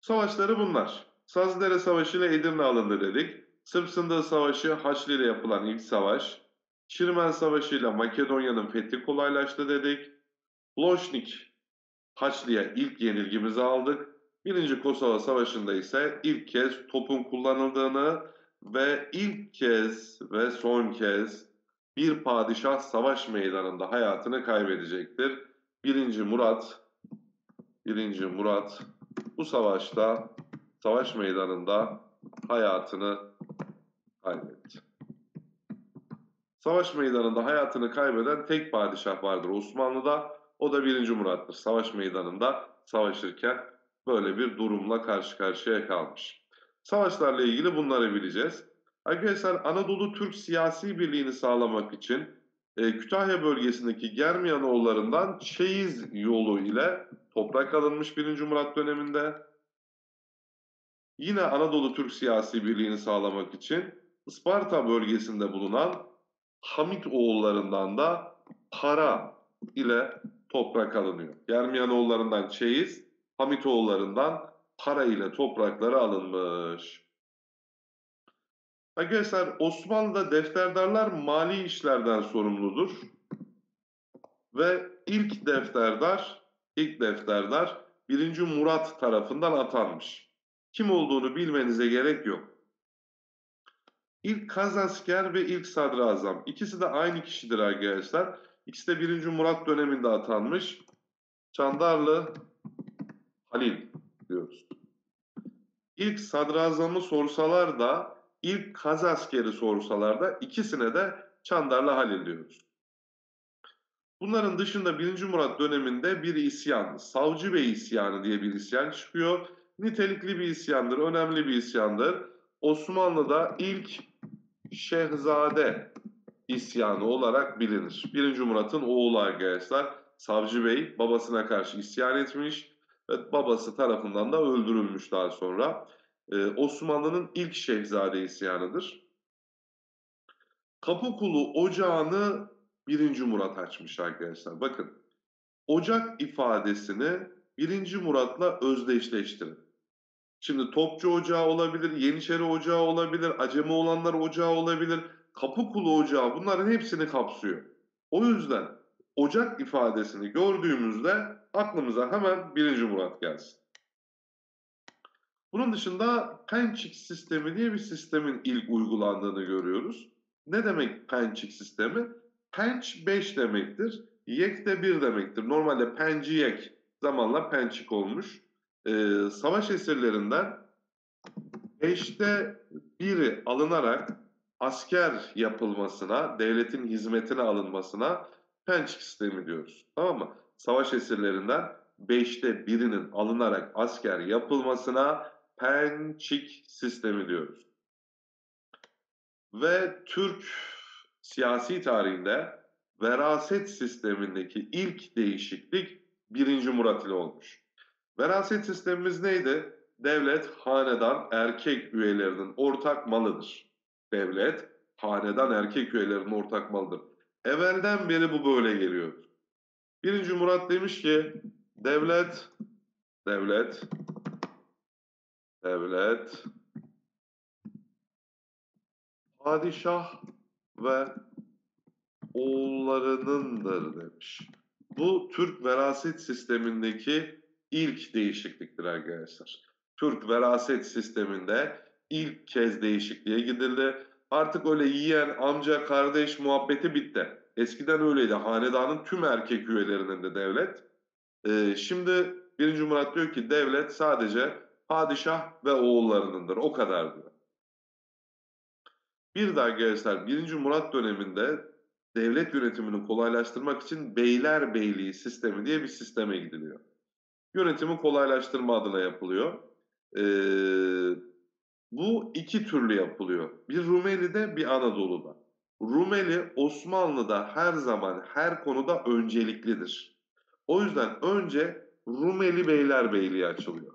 Savaşları bunlar. Sazlıdere Savaşı ile Edirne alındı dedik. Sırp Sındığı Savaşı Haçlı ile yapılan ilk savaş. Çirmen Savaşı ile Makedonya'nın fethi kolaylaştı dedik. Loşnik Haçlı'ya ilk yenilgimizi aldık. 1. Kosova Savaşı'nda ise ilk kez topun kullanıldığını ve ilk kez ve son kez bir padişah savaş meydanında hayatını kaybedecektir. 1. Murat bu savaşta savaş meydanında hayatını kaybetti. Savaş meydanında hayatını kaybeden tek padişah vardır Osmanlı'da. O da 1. Murat'tır. Savaş meydanında savaşırken böyle bir durumla karşı karşıya kalmış. Savaşlarla ilgili bunları bileceğiz. Arkadaşlar, Anadolu Türk siyasi birliğini sağlamak için Kütahya bölgesindeki Germiyanoğullarından Çeyiz yolu ile toprak alınmış 1. Murat döneminde. Yine Anadolu Türk siyasi birliğini sağlamak için Isparta bölgesinde bulunan Hamitoğullarından da para ile toprak alınıyor. Germiyanoğullarından Çeyiz, Hamitoğullarından para ile toprakları alınmış. Arkadaşlar, Osmanlı'da defterdarlar mali işlerden sorumludur. Ve ilk defterdar 1. Murat tarafından atanmış. Kim olduğunu bilmenize gerek yok. İlk kazasker ve ilk sadrazam, ikisi de aynı kişidir arkadaşlar. İkisi de 1. Murat döneminde atanmış. Çandarlı Halil diyoruz. İlk sadrazamı sorsalar da, ilk kazaskeri sorsalar da ikisine de Çandarlı Halil diyoruz. Bunların dışında 1. Murat döneminde bir isyan, Savcı Bey isyanı diye bir isyan çıkıyor. Nitelikli bir isyandır, önemli bir isyandır. Osmanlı'da ilk Şehzade isyanı olarak bilinir. 1. Murat'ın oğlu arkadaşlar, Savcı Bey babasına karşı isyan etmiş ve babası tarafından da öldürülmüş daha sonra. Osmanlı'nın ilk Şehzade isyanıdır. Kapıkulu Ocağı'nı 1. Murat açmış arkadaşlar. Bakın, ocak ifadesini 1. Murat'la özdeşleştirin. Şimdi Topçu Ocağı olabilir, Yenişehir Ocağı olabilir, Acemi olanlar Ocağı olabilir, Kapıkulu Ocağı, bunların hepsini kapsıyor. O yüzden ocak ifadesini gördüğümüzde aklımıza hemen 1. Murat gelsin. Bunun dışında pençik sistemi diye bir sistemin ilk uygulandığını görüyoruz. Ne demek pençik sistemi? Penç 5 demektir, yek de 1 demektir. Normalde penci yek, zamanla pençik olmuş. Savaş esirlerinden 5'te 1'i alınarak asker yapılmasına, devletin hizmetine alınmasına pençik sistemi diyoruz. Tamam mı? Savaş esirlerinden 5'te 1'inin alınarak asker yapılmasına pençik sistemi diyoruz. Ve Türk siyasi tarihinde veraset sistemindeki ilk değişiklik 1. Murat ile olmuş. Veraset sistemimiz neydi? Devlet, hanedan, erkek üyelerinin ortak malıdır. Devlet, hanedan, erkek üyelerinin ortak malıdır. Evvelden beri bu böyle geliyor. 1. Murat demiş ki devlet, padişah ve oğullarınındır demiş. Bu Türk veraset sistemindeki ilk değişikliktir arkadaşlar. Türk veraset sisteminde ilk kez değişikliğe gidildi. Artık öyle yeğen, amca, kardeş muhabbeti bitti. Eskiden öyleydi. Hanedanın tüm erkek üyelerinin de devlet. Şimdi 1. Murat diyor ki devlet sadece padişah ve oğullarınındır. O kadar diyor. Bir de arkadaşlar 1. Murat döneminde devlet yönetimini kolaylaştırmak için beylerbeyliği sistemi diye bir sisteme gidiliyor. Yönetimi kolaylaştırma adına yapılıyor. Bu iki türlü yapılıyor. Bir Rumeli'de, bir Anadolu'da. Rumeli Osmanlı'da her zaman her konuda önceliklidir. O yüzden önce Rumeli Beylerbeyliği açılıyor.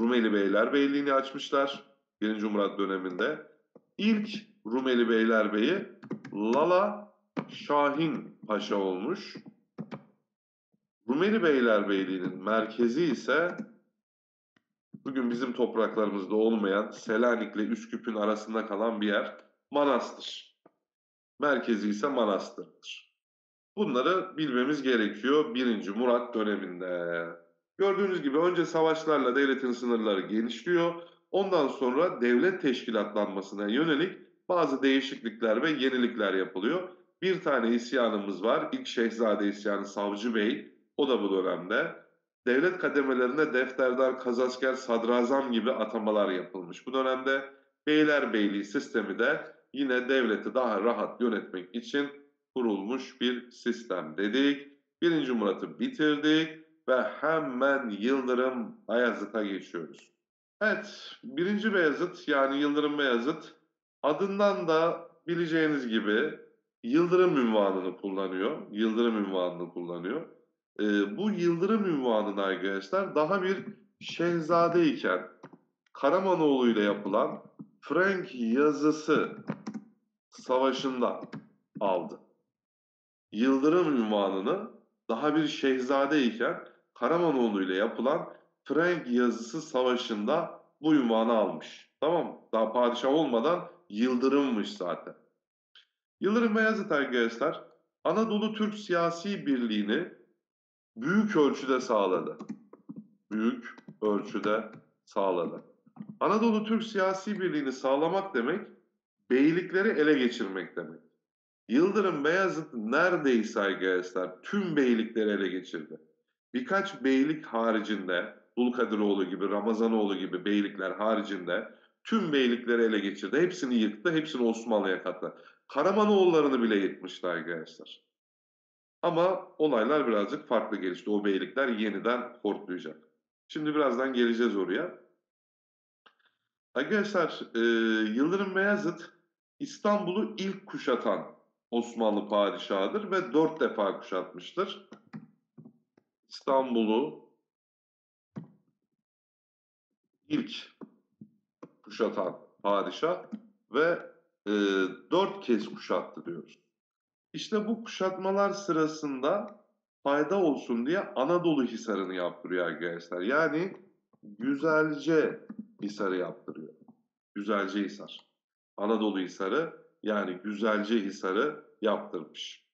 Rumeli Beylerbeyliğini açmışlar 1. Murat döneminde. İlk Rumeli Beylerbeyi Lala Şahin Paşa olmuş. Rumeli Beylerbeyliği'nin merkezi ise bugün bizim topraklarımızda olmayan Selanik'le Üsküp'ün arasında kalan bir yer, Manastır. Merkezi ise Manastır'dır. Bunları bilmemiz gerekiyor 1. Murat döneminde. Gördüğünüz gibi önce savaşlarla devletin sınırları genişliyor. Ondan sonra devlet teşkilatlanmasına yönelik bazı değişiklikler ve yenilikler yapılıyor. Bir tane isyanımız var. İlk Şehzade isyanı Savcı Bey. O da bu dönemde. Devlet kademelerinde defterdar, kazasker, sadrazam gibi atamalar yapılmış. Bu dönemde beylerbeyliği sistemi de yine devleti daha rahat yönetmek için kurulmuş bir sistem dedik. 1. Murat'ı bitirdik ve hemen Yıldırım Beyazıt'a geçiyoruz. Evet, 1. Beyazıt yani Yıldırım Beyazıt adından da bileceğiniz gibi Yıldırım ünvanını kullanıyor. Yıldırım ünvanını kullanıyor. Bu Yıldırım ünvanını arkadaşlar daha bir şehzadeyken Karamanoğlu ile yapılan Frank Yazısı Savaşı'nda aldı. Yıldırım ünvanını daha bir şehzadeyken Karamanoğlu ile yapılan Frank Yazısı Savaşı'nda bu ünvanı almış. Tamam mı? Daha padişah olmadan Yıldırım'mış zaten. Yıldırım Beyazıt arkadaşlar Anadolu Türk siyasi birliğini büyük ölçüde sağladı. Büyük ölçüde sağladı. Anadolu Türk siyasi birliğini sağlamak demek beylikleri ele geçirmek demek. Yıldırım Beyazıt neredeyse arkadaşlar tüm beylikleri ele geçirdi. Birkaç beylik haricinde, Dulkadiroğlu gibi, Ramazanoğlu gibi beylikler haricinde tüm beylikleri ele geçirdi. Hepsini yıktı, hepsini Osmanlı'ya kattı. Karamanoğullarını bile yıkmıştı arkadaşlar. Ama olaylar birazcık farklı gelişti. O beylikler yeniden hortlayacak. Şimdi birazdan geleceğiz oraya. Arkadaşlar Yıldırım Beyazıt İstanbul'u ilk kuşatan Osmanlı padişahıdır ve 4 defa kuşatmıştır. İstanbul'u ilk kuşatan padişah ve 4 kez kuşattı diyoruz. İşte bu kuşatmalar sırasında fayda olsun diye Anadolu Hisarı'nı yaptırıyor arkadaşlar. Yani Güzelce Hisar'ı yaptırıyor. Güzelce Hisar. Anadolu Hisarı yani Güzelce Hisar'ı yaptırmış.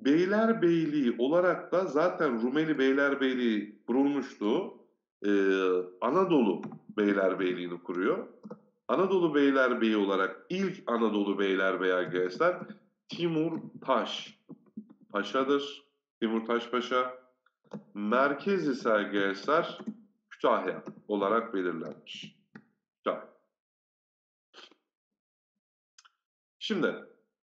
Beylerbeyliği olarak da zaten Rumeli Beylerbeyliği kurulmuştu. Anadolu Beylerbeyliği'ni kuruyor. Anadolu Beylerbeyi olarak ilk Anadolu Beylerbeyi arkadaşlar Timur Taş Paşa'dır. Timur Taş Paşa. Merkez ise arkadaşlar Kütahya olarak belirlenmiş. Kütahya. Şimdi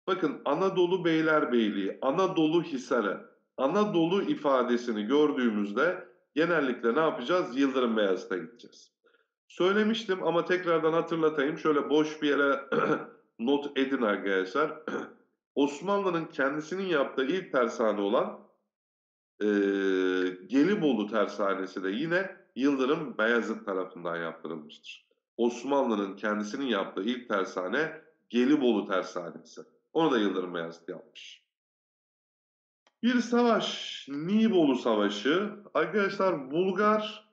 bakın Anadolu Beylerbeyliği, Anadolu Hisarı, Anadolu ifadesini gördüğümüzde genellikle ne yapacağız? Yıldırım Beyazıt'a gideceğiz. Söylemiştim ama tekrardan hatırlatayım. Şöyle boş bir yere not edin arkadaşlar. Osmanlı'nın kendisinin yaptığı ilk tersane olan Gelibolu tersanesi de yine Yıldırım Beyazıt tarafından yaptırılmıştır. Osmanlı'nın kendisinin yaptığı ilk tersane Gelibolu tersanesi. Onu da Yıldırım Beyazıt yapmış. Bir savaş, Niğbolu Savaşı. Arkadaşlar Bulgar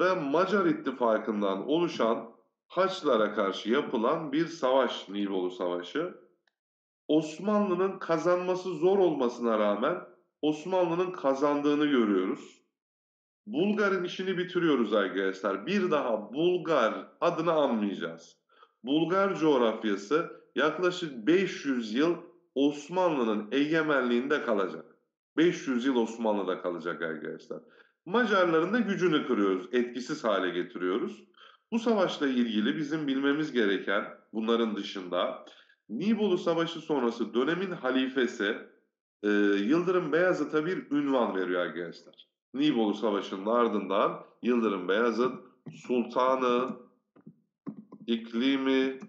ve Macar ittifakından oluşan Haçlılara karşı yapılan bir savaş, Niğbolu Savaşı. Osmanlı'nın kazanması zor olmasına rağmen Osmanlı'nın kazandığını görüyoruz. Bulgar'ın işini bitiriyoruz arkadaşlar. Bir daha Bulgar adını anmayacağız. Bulgar coğrafyası yaklaşık 500 yıl Osmanlı'nın egemenliğinde kalacak. 500 yıl Osmanlı'da kalacak arkadaşlar. Macarların da gücünü kırıyoruz, etkisiz hale getiriyoruz. Bu savaşla ilgili bizim bilmemiz gereken bunların dışında Niğbolu Savaşı sonrası dönemin halifesi Yıldırım Beyazıt'a bir ünvan veriyor arkadaşlar. Niğbolu Savaşı'nın ardından Yıldırım Beyazıt Sultanı İklimi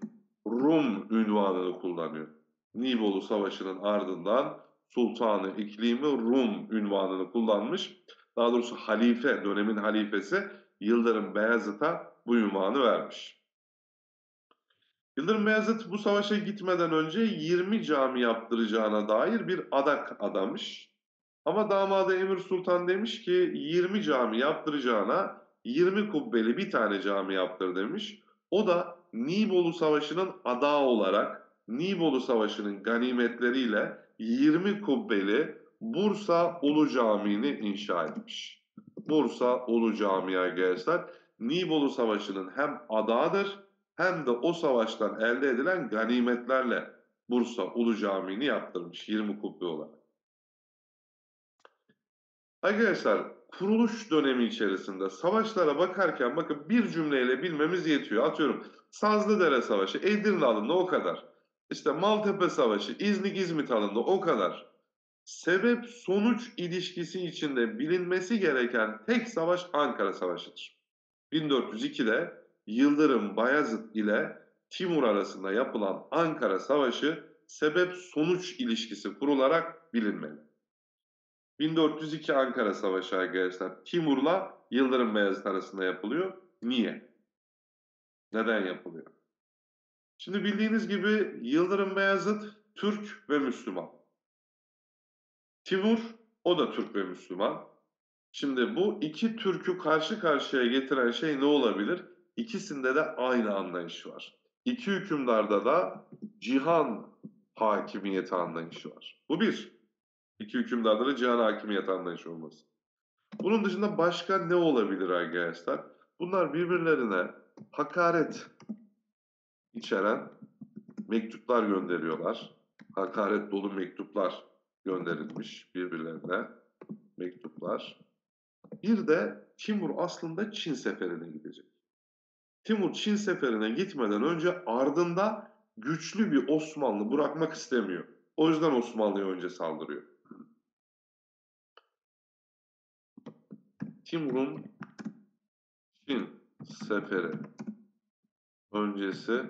Rum ünvanını kullanıyor. Niğbolu Savaşı'nın ardından Sultanı İklimi Rum ünvanını kullanmış. Daha doğrusu halife, dönemin halifesi Yıldırım Beyazıt'a bu ünvanı vermiş. Yıldırım Beyazıt bu savaşa gitmeden önce 20 cami yaptıracağına dair bir adak adamış. Ama damadı Emir Sultan demiş ki 20 cami yaptıracağına 20 kubbeli bir tane cami yaptır demiş. O da Niğbolu Savaşı'nın adağı olarak Niğbolu Savaşı'nın ganimetleriyle 20 kubbeli Bursa Ulu Camii'ni inşa etmiş. Bursa Ulu Camii'ye gelsen Niğbolu Savaşı'nın hem adağıdır hem de o savaştan elde edilen ganimetlerle Bursa Ulu Camii'ni yaptırmış 20 kubbe olarak. Arkadaşlar kuruluş dönemi içerisinde savaşlara bakarken bakın bir cümleyle bilmemiz yetiyor. Atıyorum Sazlıdere Savaşı Edirne alında o kadar. İşte Maltepe Savaşı İznik-İzmit alında o kadar. Sebep-sonuç ilişkisi içinde bilinmesi gereken tek savaş Ankara Savaşı'dır. 1402'de Yıldırım Bayezid ile Timur arasında yapılan Ankara Savaşı sebep-sonuç ilişkisi kurularak bilinmeli. 1402 Ankara Savaşı arkadaşlar Timur'la Yıldırım Bayezid arasında yapılıyor. Niye? Neden yapılıyor? Şimdi bildiğiniz gibi Yıldırım Bayezid Türk ve Müslüman. Timur o da Türk ve Müslüman. Şimdi bu iki Türk'ü karşı karşıya getiren şey ne olabilir? İkisinde de aynı anlayış var. İki hükümdarda da cihan hakimiyeti anlayışı var. Bu bir. İki hükümdarda da cihan hakimiyeti anlayışı olması. Bunun dışında başka ne olabilir arkadaşlar? Bunlar birbirlerine hakaret içeren mektuplar gönderiyorlar. Hakaret dolu mektuplar gönderilmiş birbirlerine. Mektuplar. Bir de Timur aslında Çin seferine gidecek. Timur Çin seferine gitmeden önce ardında güçlü bir Osmanlı bırakmak istemiyor. O yüzden Osmanlı'ya önce saldırıyor. Timur'un Çin seferi öncesi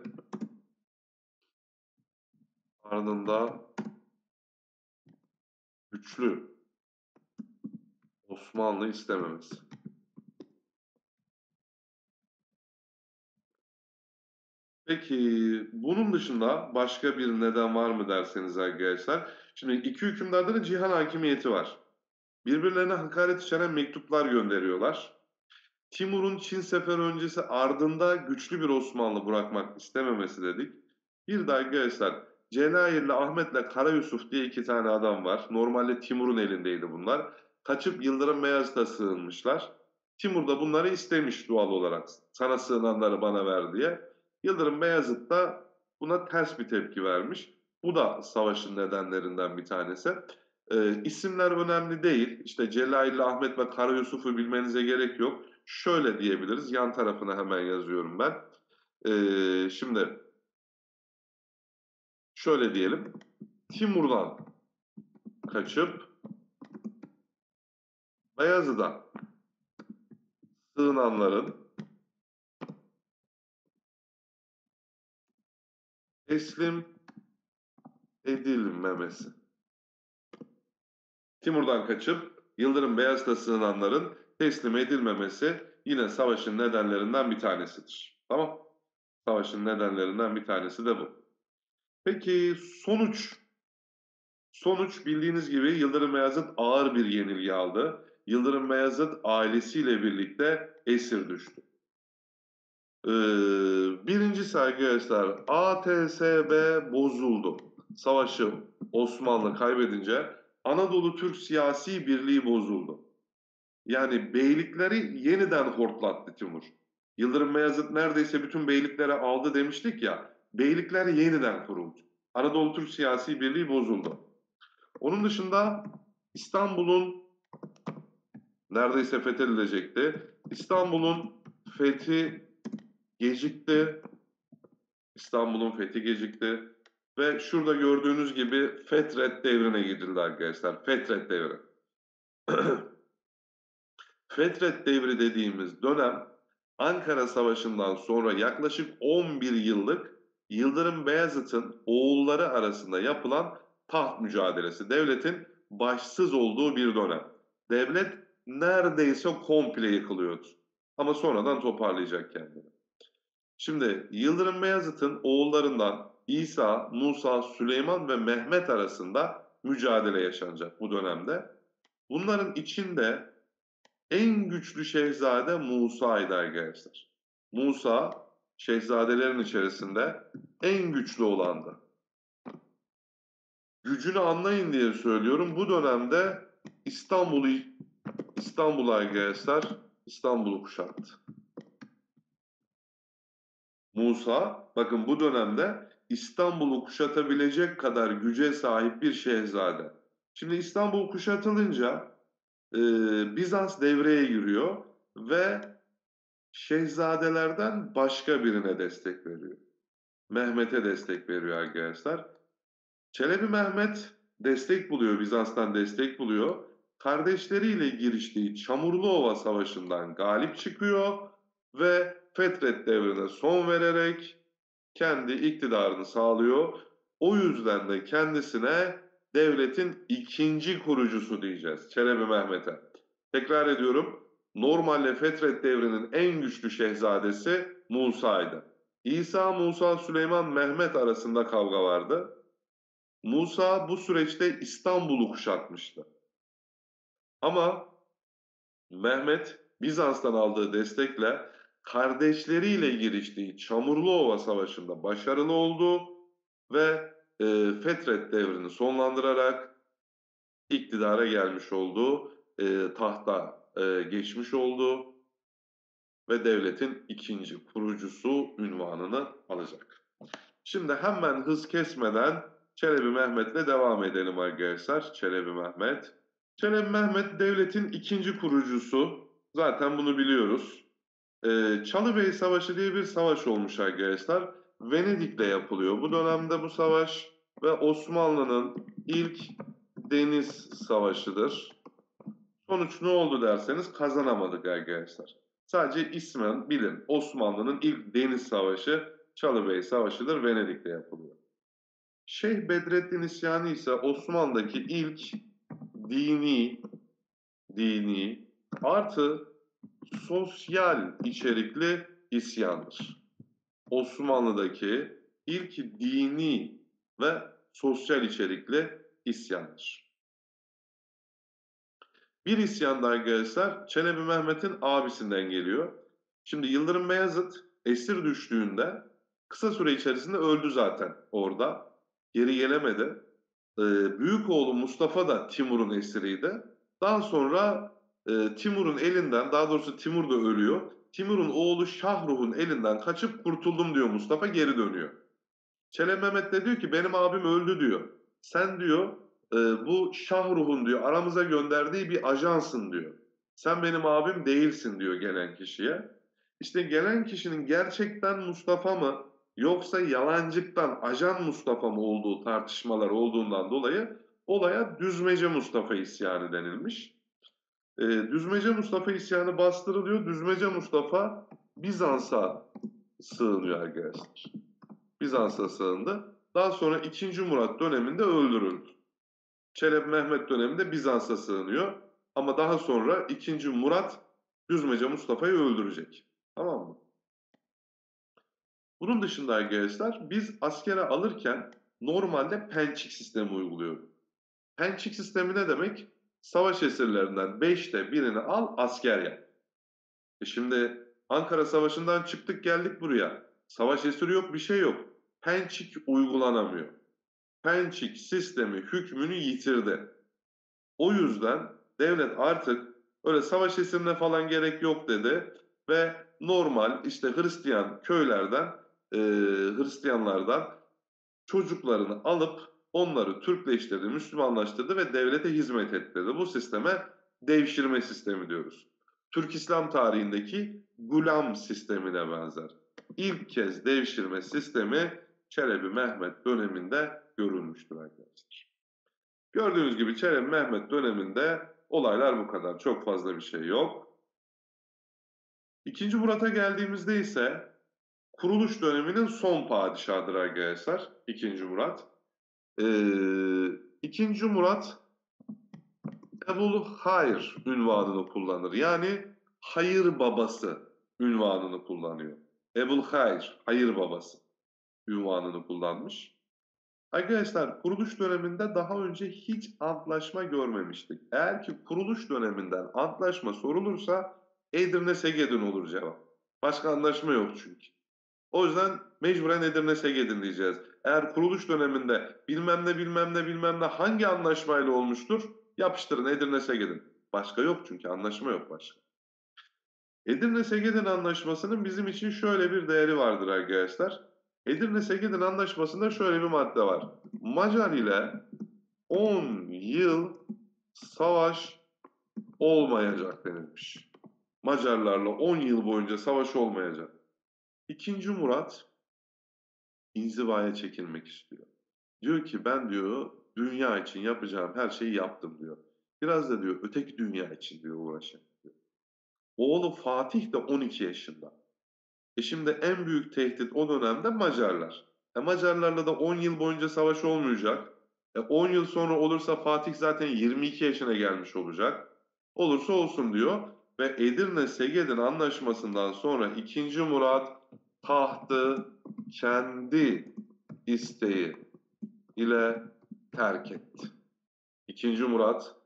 ardında güçlü Osmanlı istememesi. Peki bunun dışında başka bir neden var mı derseniz arkadaşlar. Şimdi iki hükümdarda da cihan hakimiyeti var. Birbirlerine hakaret içeren mektuplar gönderiyorlar. Timur'un Çin seferi öncesi ardında güçlü bir Osmanlı bırakmak istememesi dedik. Bir de arkadaşlar Celair'le Ahmet'le Karayusuf diye iki tane adam var. Normalde Timur'un elindeydi bunlar. Kaçıp Yıldırım Beyazıt'a sığınmışlar. Timur da bunları istemiş doğal olarak. Sana sığınanları bana ver diye. Yıldırım Beyazıt da buna ters bir tepki vermiş. Bu da savaşın nedenlerinden bir tanesi. İsimler önemli değil. İşte Celail, Ahmet ve Karayusuf'u bilmenize gerek yok. Şöyle diyebiliriz. Yan tarafına hemen yazıyorum ben. Şimdi şöyle diyelim. Timur'dan kaçıp Beyazıt'a sığınanların teslim edilmemesi. Timur'dan kaçıp Yıldırım Beyazıt'a sığınanların teslim edilmemesi yine savaşın nedenlerinden bir tanesidir. Tamam. Savaşın nedenlerinden bir tanesi de bu. Peki sonuç. Sonuç bildiğiniz gibi Yıldırım Beyazıt ağır bir yenilgi aldı. Yıldırım Beyazıt ailesiyle birlikte esir düştü. Birincisi arkadaşlar ATSB bozuldu. Savaşı Osmanlı kaybedince Anadolu Türk Siyasi Birliği bozuldu. Yani beylikleri yeniden hortlattı Timur. Yıldırım Beyazıt neredeyse bütün beylikleri aldı demiştik ya. Beylikler yeniden kuruldu. Anadolu Türk Siyasi Birliği bozuldu. Onun dışında İstanbul'un neredeyse fethedilecekti. İstanbul'un fethi gecikti. İstanbul'un fethi gecikti. Ve şurada gördüğünüz gibi Fetret devrine gidildi arkadaşlar. Fetret devri. Fetret devri dediğimiz dönem Ankara Savaşı'ndan sonra yaklaşık 11 yıllık Yıldırım Beyazıt'ın oğulları arasında yapılan taht mücadelesi. Devletin başsız olduğu bir dönem. Devlet neredeyse komple yıkılıyordu. Ama sonradan toparlayacak kendini. Şimdi Yıldırım Beyazıt'ın oğullarından İsa, Musa, Süleyman ve Mehmet arasında mücadele yaşanacak bu dönemde. Bunların içinde en güçlü şehzade Musa'ydı arkadaşlar. Musa şehzadelerin içerisinde en güçlü olandı. gücünü anlayın diye söylüyorum. Bu dönemde İstanbul arkadaşlar İstanbul'u kuşattı. Musa, bakın bu dönemde İstanbul'u kuşatabilecek kadar güce sahip bir şehzade. Şimdi İstanbul kuşatılınca Bizans devreye giriyor ve şehzadelerden başka birine destek veriyor. Mehmet'e destek veriyor arkadaşlar. Çelebi Mehmet destek buluyor, Bizans'tan destek buluyor. Kardeşleriyle giriştiği Çamurluova Savaşı'ndan galip çıkıyor ve Fetret devrine son vererek kendi iktidarını sağlıyor. O yüzden de kendisine devletin ikinci kurucusu diyeceğiz Çelebi Mehmet'e. Tekrar ediyorum, normalde Fetret devrinin en güçlü şehzadesi Musa'ydı. İsa, Musa, Süleyman, Mehmet arasında kavga vardı. Musa bu süreçte İstanbul'u kuşatmıştı. Ama Mehmet Bizans'tan aldığı destekle kardeşleriyle giriştiği Çamurluova Savaşı'nda başarılı oldu ve Fetret devrini sonlandırarak iktidara gelmiş oldu, tahta geçmiş oldu ve devletin ikinci kurucusu unvanını alacak. Şimdi hemen hız kesmeden Çelebi Mehmet'le devam edelim arkadaşlar. Çelebi Mehmet devletin ikinci kurucusu. Zaten bunu biliyoruz. Çalıbey Savaşı diye bir savaş olmuş arkadaşlar. Venedik'le yapılıyor bu dönemde bu savaş ve Osmanlı'nın ilk deniz savaşıdır. Sonuç ne oldu derseniz kazanamadık arkadaşlar. Sadece ismen bilin, Osmanlı'nın ilk deniz savaşı Çalıbey Savaşı'dır. Venedik'le yapılıyor. Şeyh Bedrettin isyanı ise Osmanlı'daki ilk dini artı sosyal içerikli isyandır. Osmanlı'daki ilk dini ve sosyal içerikli isyandır. Bir isyan da arkadaşlar Çelebi Mehmet'in abisinden geliyor. Şimdi Yıldırım Beyazıt esir düştüğünde kısa süre içerisinde öldü zaten orada. Geri gelemedi. Büyük oğlu Mustafa da Timur'un esiriydi. Daha sonra Timur'un elinden, daha doğrusu Timur da ölüyor. Timur'un oğlu Şahruh'un elinden kaçıp kurtuldum diyor Mustafa, geri dönüyor. Çelebi Mehmet de diyor ki benim abim öldü diyor. Sen diyor bu Şahruh'un diyor aramıza gönderdiği bir ajansın diyor. Sen benim abim değilsin diyor gelen kişiye. İşte gelen kişinin gerçekten Mustafa mı yoksa yalancıktan ajan Mustafa mı olduğu tartışmalar olduğundan dolayı olaya Düzmece Mustafa isyanı denilmiş. Düzmece Mustafa isyanı bastırılıyor. Düzmece Mustafa Bizans'a sığınıyor arkadaşlar. Bizans'a sığındı. Daha sonra 2. Murat döneminde öldürüldü. Çelebi Mehmet döneminde Bizans'a sığınıyor. Ama daha sonra 2. Murat Düzmece Mustafa'yı öldürecek. Tamam mı? Bunun dışında arkadaşlar biz askere alırken normalde pençik sistemi uyguluyoruz. Pençik sistemi ne demek? Savaş esirlerinden 5'te birini al asker yap. Şimdi Ankara Savaşı'ndan çıktık geldik buraya. Savaş esiri yok, bir şey yok. Pençik uygulanamıyor. Pençik sistemi hükmünü yitirdi. O yüzden devlet artık öyle savaş esirine falan gerek yok dedi ve normal işte Hristiyan köylerden Hristiyanlardan çocuklarını alıp onları Türkleştirdi, Müslümanlaştırdı ve devlete hizmet ettirdi. Bu sisteme devşirme sistemi diyoruz. Türk İslam tarihindeki gulam sistemine benzer. İlk kez devşirme sistemi Çelebi Mehmet döneminde görülmüştür arkadaşlar. Gördüğünüz gibi Çelebi Mehmet döneminde olaylar bu kadar. Çok fazla bir şey yok. 2. Murat'a geldiğimizde ise kuruluş döneminin son padişahıdır arkadaşlar. 2. Murat. 2. Murat Ebul Hayr unvanını kullanır. Yani hayır babası unvanını kullanıyor. Ebul Hayr, hayır babası unvanını kullanmış. Arkadaşlar kuruluş döneminde daha önce hiç antlaşma görmemiştik. Eğer ki kuruluş döneminden antlaşma sorulursa Edirne Segedin olur cevap. Başka anlaşma yok çünkü. O yüzden mecburen Edirne Segedin diyeceğiz. Eğer kuruluş döneminde bilmem ne bilmem ne bilmem ne hangi anlaşmayla olmuştur, yapıştırın Edirne Segedin. Başka yok, çünkü anlaşma yok başka. Edirne Segedin Anlaşması'nın bizim için şöyle bir değeri vardır arkadaşlar. Edirne Segedin Anlaşması'nda şöyle bir madde var. Macar ile 10 yıl savaş olmayacak denilmiş. Macarlarla 10 yıl boyunca savaş olmayacak. 2. Murat inzivaya çekilmek istiyor. Diyor ki ben diyor dünya için yapacağım her şeyi yaptım diyor. Biraz da diyor öteki dünya için diyor uğraşayım diyor. Oğlu Fatih de 12 yaşında. Şimdi en büyük tehdit o dönemde Macarlar. Macarlarla da 10 yıl boyunca savaş olmayacak. 10 yıl sonra olursa Fatih zaten 22 yaşına gelmiş olacak. Olursa olsun diyor. Ve Edirne Segedin Anlaşması'ndan sonra 2. Murat tahtı kendi isteği ile terk etti. 2. Murat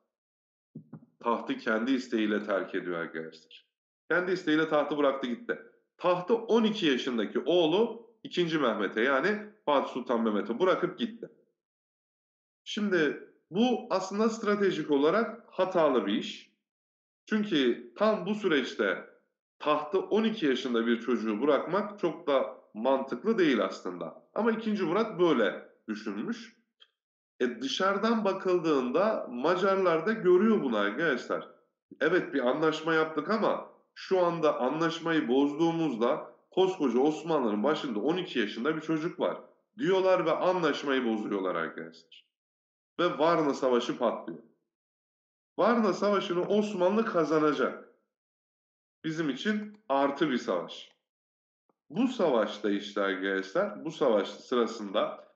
tahtı kendi isteğiyle terk ediyor arkadaşlar. Kendi isteğiyle tahtı bıraktı gitti. Tahtı 12 yaşındaki oğlu 2. Mehmet'e, yani Fatih Sultan Mehmet'e bırakıp gitti. Şimdi bu aslında stratejik olarak hatalı bir iş. Çünkü tam bu süreçte tahtı 12 yaşında bir çocuğu bırakmak çok da mantıklı değil aslında. Ama 2. Murat böyle düşünmüş. Dışarıdan bakıldığında Macarlar da görüyor bunu arkadaşlar. Evet, bir anlaşma yaptık ama şu anda anlaşmayı bozduğumuzda koskoca Osmanlı'nın başında 12 yaşında bir çocuk var diyorlar ve anlaşmayı bozuyorlar arkadaşlar. Ve Varna Savaşı patlıyor. Varna Savaşı'nı Osmanlı kazanacak. Bizim için artı bir savaş. Bu savaşta işte arkadaşlar, bu savaş sırasında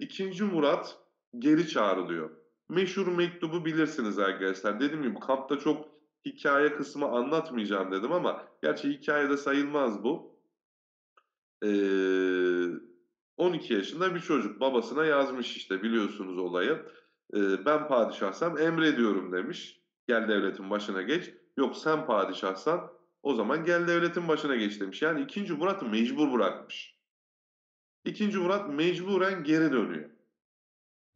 2. Murat geri çağrılıyor. Meşhur mektubu bilirsiniz arkadaşlar. Dediğim gibi kampta çok hikaye kısmı anlatmayacağım dedim ama gerçi hikayede sayılmaz bu. 12 yaşında bir çocuk babasına yazmış, işte biliyorsunuz olayı. Ben padişahsam emrediyorum demiş. Gel devletin başına geç. Yok sen padişahsan o zaman gel devletin başına geç demiş. Yani 2. Murat'ı mecbur bırakmış. 2. Murat mecburen geri dönüyor.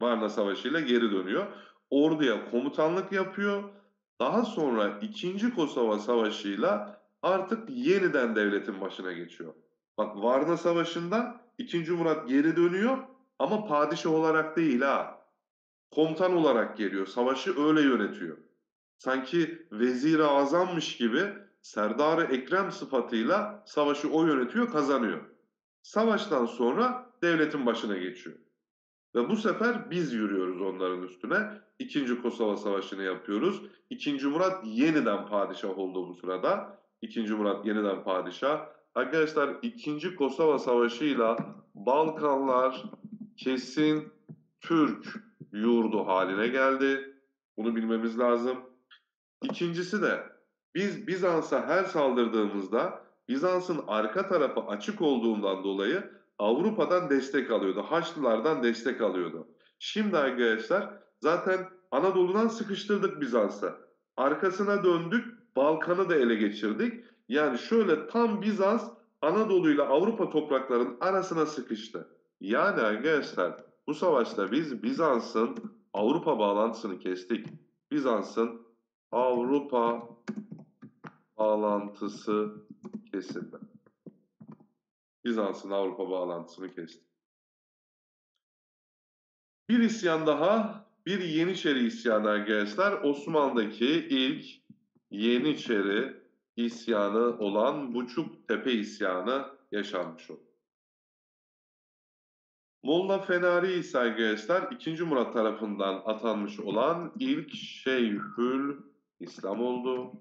Varna Savaşı ile geri dönüyor. Orduya komutanlık yapıyor. Daha sonra 2. Kosova Savaşı ile artık yeniden devletin başına geçiyor. Bak, Varna Savaşı'nda 2. Murat geri dönüyor ama padişah olarak değil ha. Komutan olarak geliyor. Savaşı öyle yönetiyor. Sanki vezir-i azammış gibi Serdar-ı Ekrem sıfatıyla savaşı o yönetiyor, kazanıyor. Savaştan sonra devletin başına geçiyor. Ve bu sefer biz yürüyoruz onların üstüne. 2. Kosova Savaşı'nı yapıyoruz. 2. Murat yeniden padişah oldu bu sırada. 2. Murat yeniden padişah. Arkadaşlar 2. Kosova Savaşı'yla Balkanlar kesin Türk yurdu haline geldi. Bunu bilmemiz lazım. İkincisi de biz Bizans'a her saldırdığımızda Bizans'ın arka tarafı açık olduğundan dolayı Avrupa'dan destek alıyordu. Haçlılardan destek alıyordu. Şimdi arkadaşlar zaten Anadolu'dan sıkıştırdık Bizans'ı. Arkasına döndük, Balkan'ı da ele geçirdik. Yani şöyle tam Bizans Anadolu ile Avrupa topraklarının arasına sıkıştı. Yani arkadaşlar bu savaşta biz Bizans'ın Avrupa bağlantısını kestik. Bizans'ın Avrupa bağlantısı kesildi. Bizans'ın Avrupa bağlantısını kestik. Bir isyan daha, bir Yeniçeri isyanı arkadaşlar. Osmanlı'daki ilk Yeniçeri isyanı olan Buçuktepe isyanı yaşanmış oldu. Molla Fenari ise arkadaşlar 2. Murat tarafından atanmış olan ilk Şeyhül İslam oldu.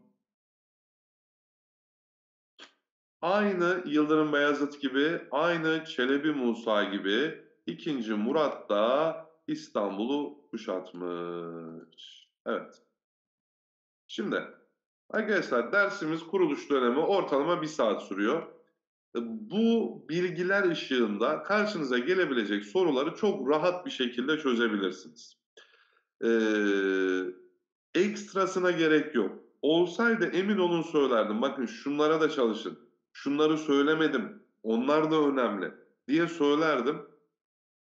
Aynı Yıldırım Beyazıt gibi, aynı Çelebi Musa gibi 2. Murat da İstanbul'u kuşatmış. Evet. Şimdi arkadaşlar dersimiz kuruluş dönemi ortalama 1 saat sürüyor. Bu bilgiler ışığında karşınıza gelebilecek soruları çok rahat bir şekilde çözebilirsiniz. Ekstrasına gerek yok. Olsaydı emin olun söylerdim. Bakın şunlara da çalışın. Şunları söylemedim. onlar da önemli diye söylerdim.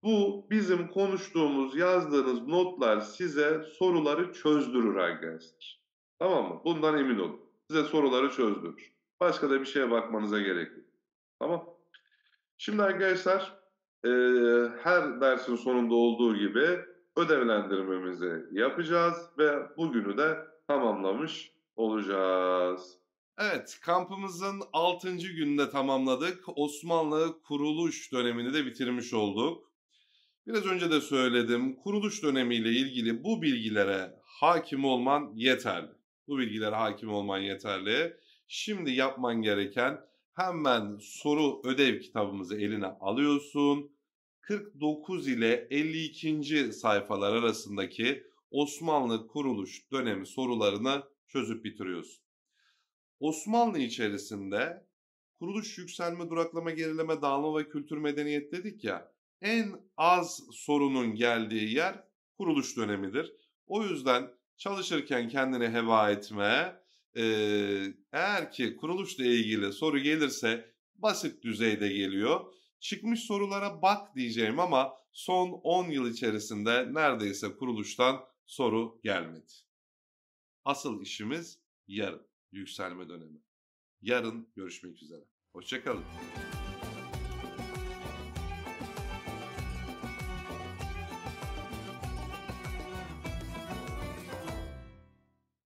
Bu bizim konuştuğumuz, yazdığınız notlar size soruları çözdürür arkadaşlar. Tamam mı? Bundan emin olun. Size soruları çözdürür. Başka da bir şeye bakmanıza gerek yok. Tamam. Şimdi arkadaşlar her dersin sonunda olduğu gibi ödevlendirmemizi yapacağız ve bugünü de tamamlamış olacağız. Evet, kampımızın 6. gününde tamamladık. Osmanlı kuruluş dönemini de bitirmiş olduk. Biraz önce de söyledim, kuruluş dönemiyle ilgili bu bilgilere hakim olman yeterli. Bu bilgilere hakim olman yeterli. Şimdi yapman gereken, hemen soru ödev kitabımızı eline alıyorsun. 49 ile 52. sayfalar arasındaki Osmanlı kuruluş dönemi sorularını çözüp bitiriyorsun. Osmanlı içerisinde kuruluş, yükselme, duraklama, gerileme, dağılma ve kültür medeniyet dedik ya, en az sorunun geldiği yer kuruluş dönemidir. O yüzden çalışırken kendini heba etme. Eğer ki kuruluşla ilgili soru gelirse basit düzeyde geliyor. Çıkmış sorulara bak diyeceğim ama son 10 yıl içerisinde neredeyse kuruluştan soru gelmedi. Asıl işimiz yarın, yükselme dönemi. Yarın görüşmek üzere. Hoşça kalın.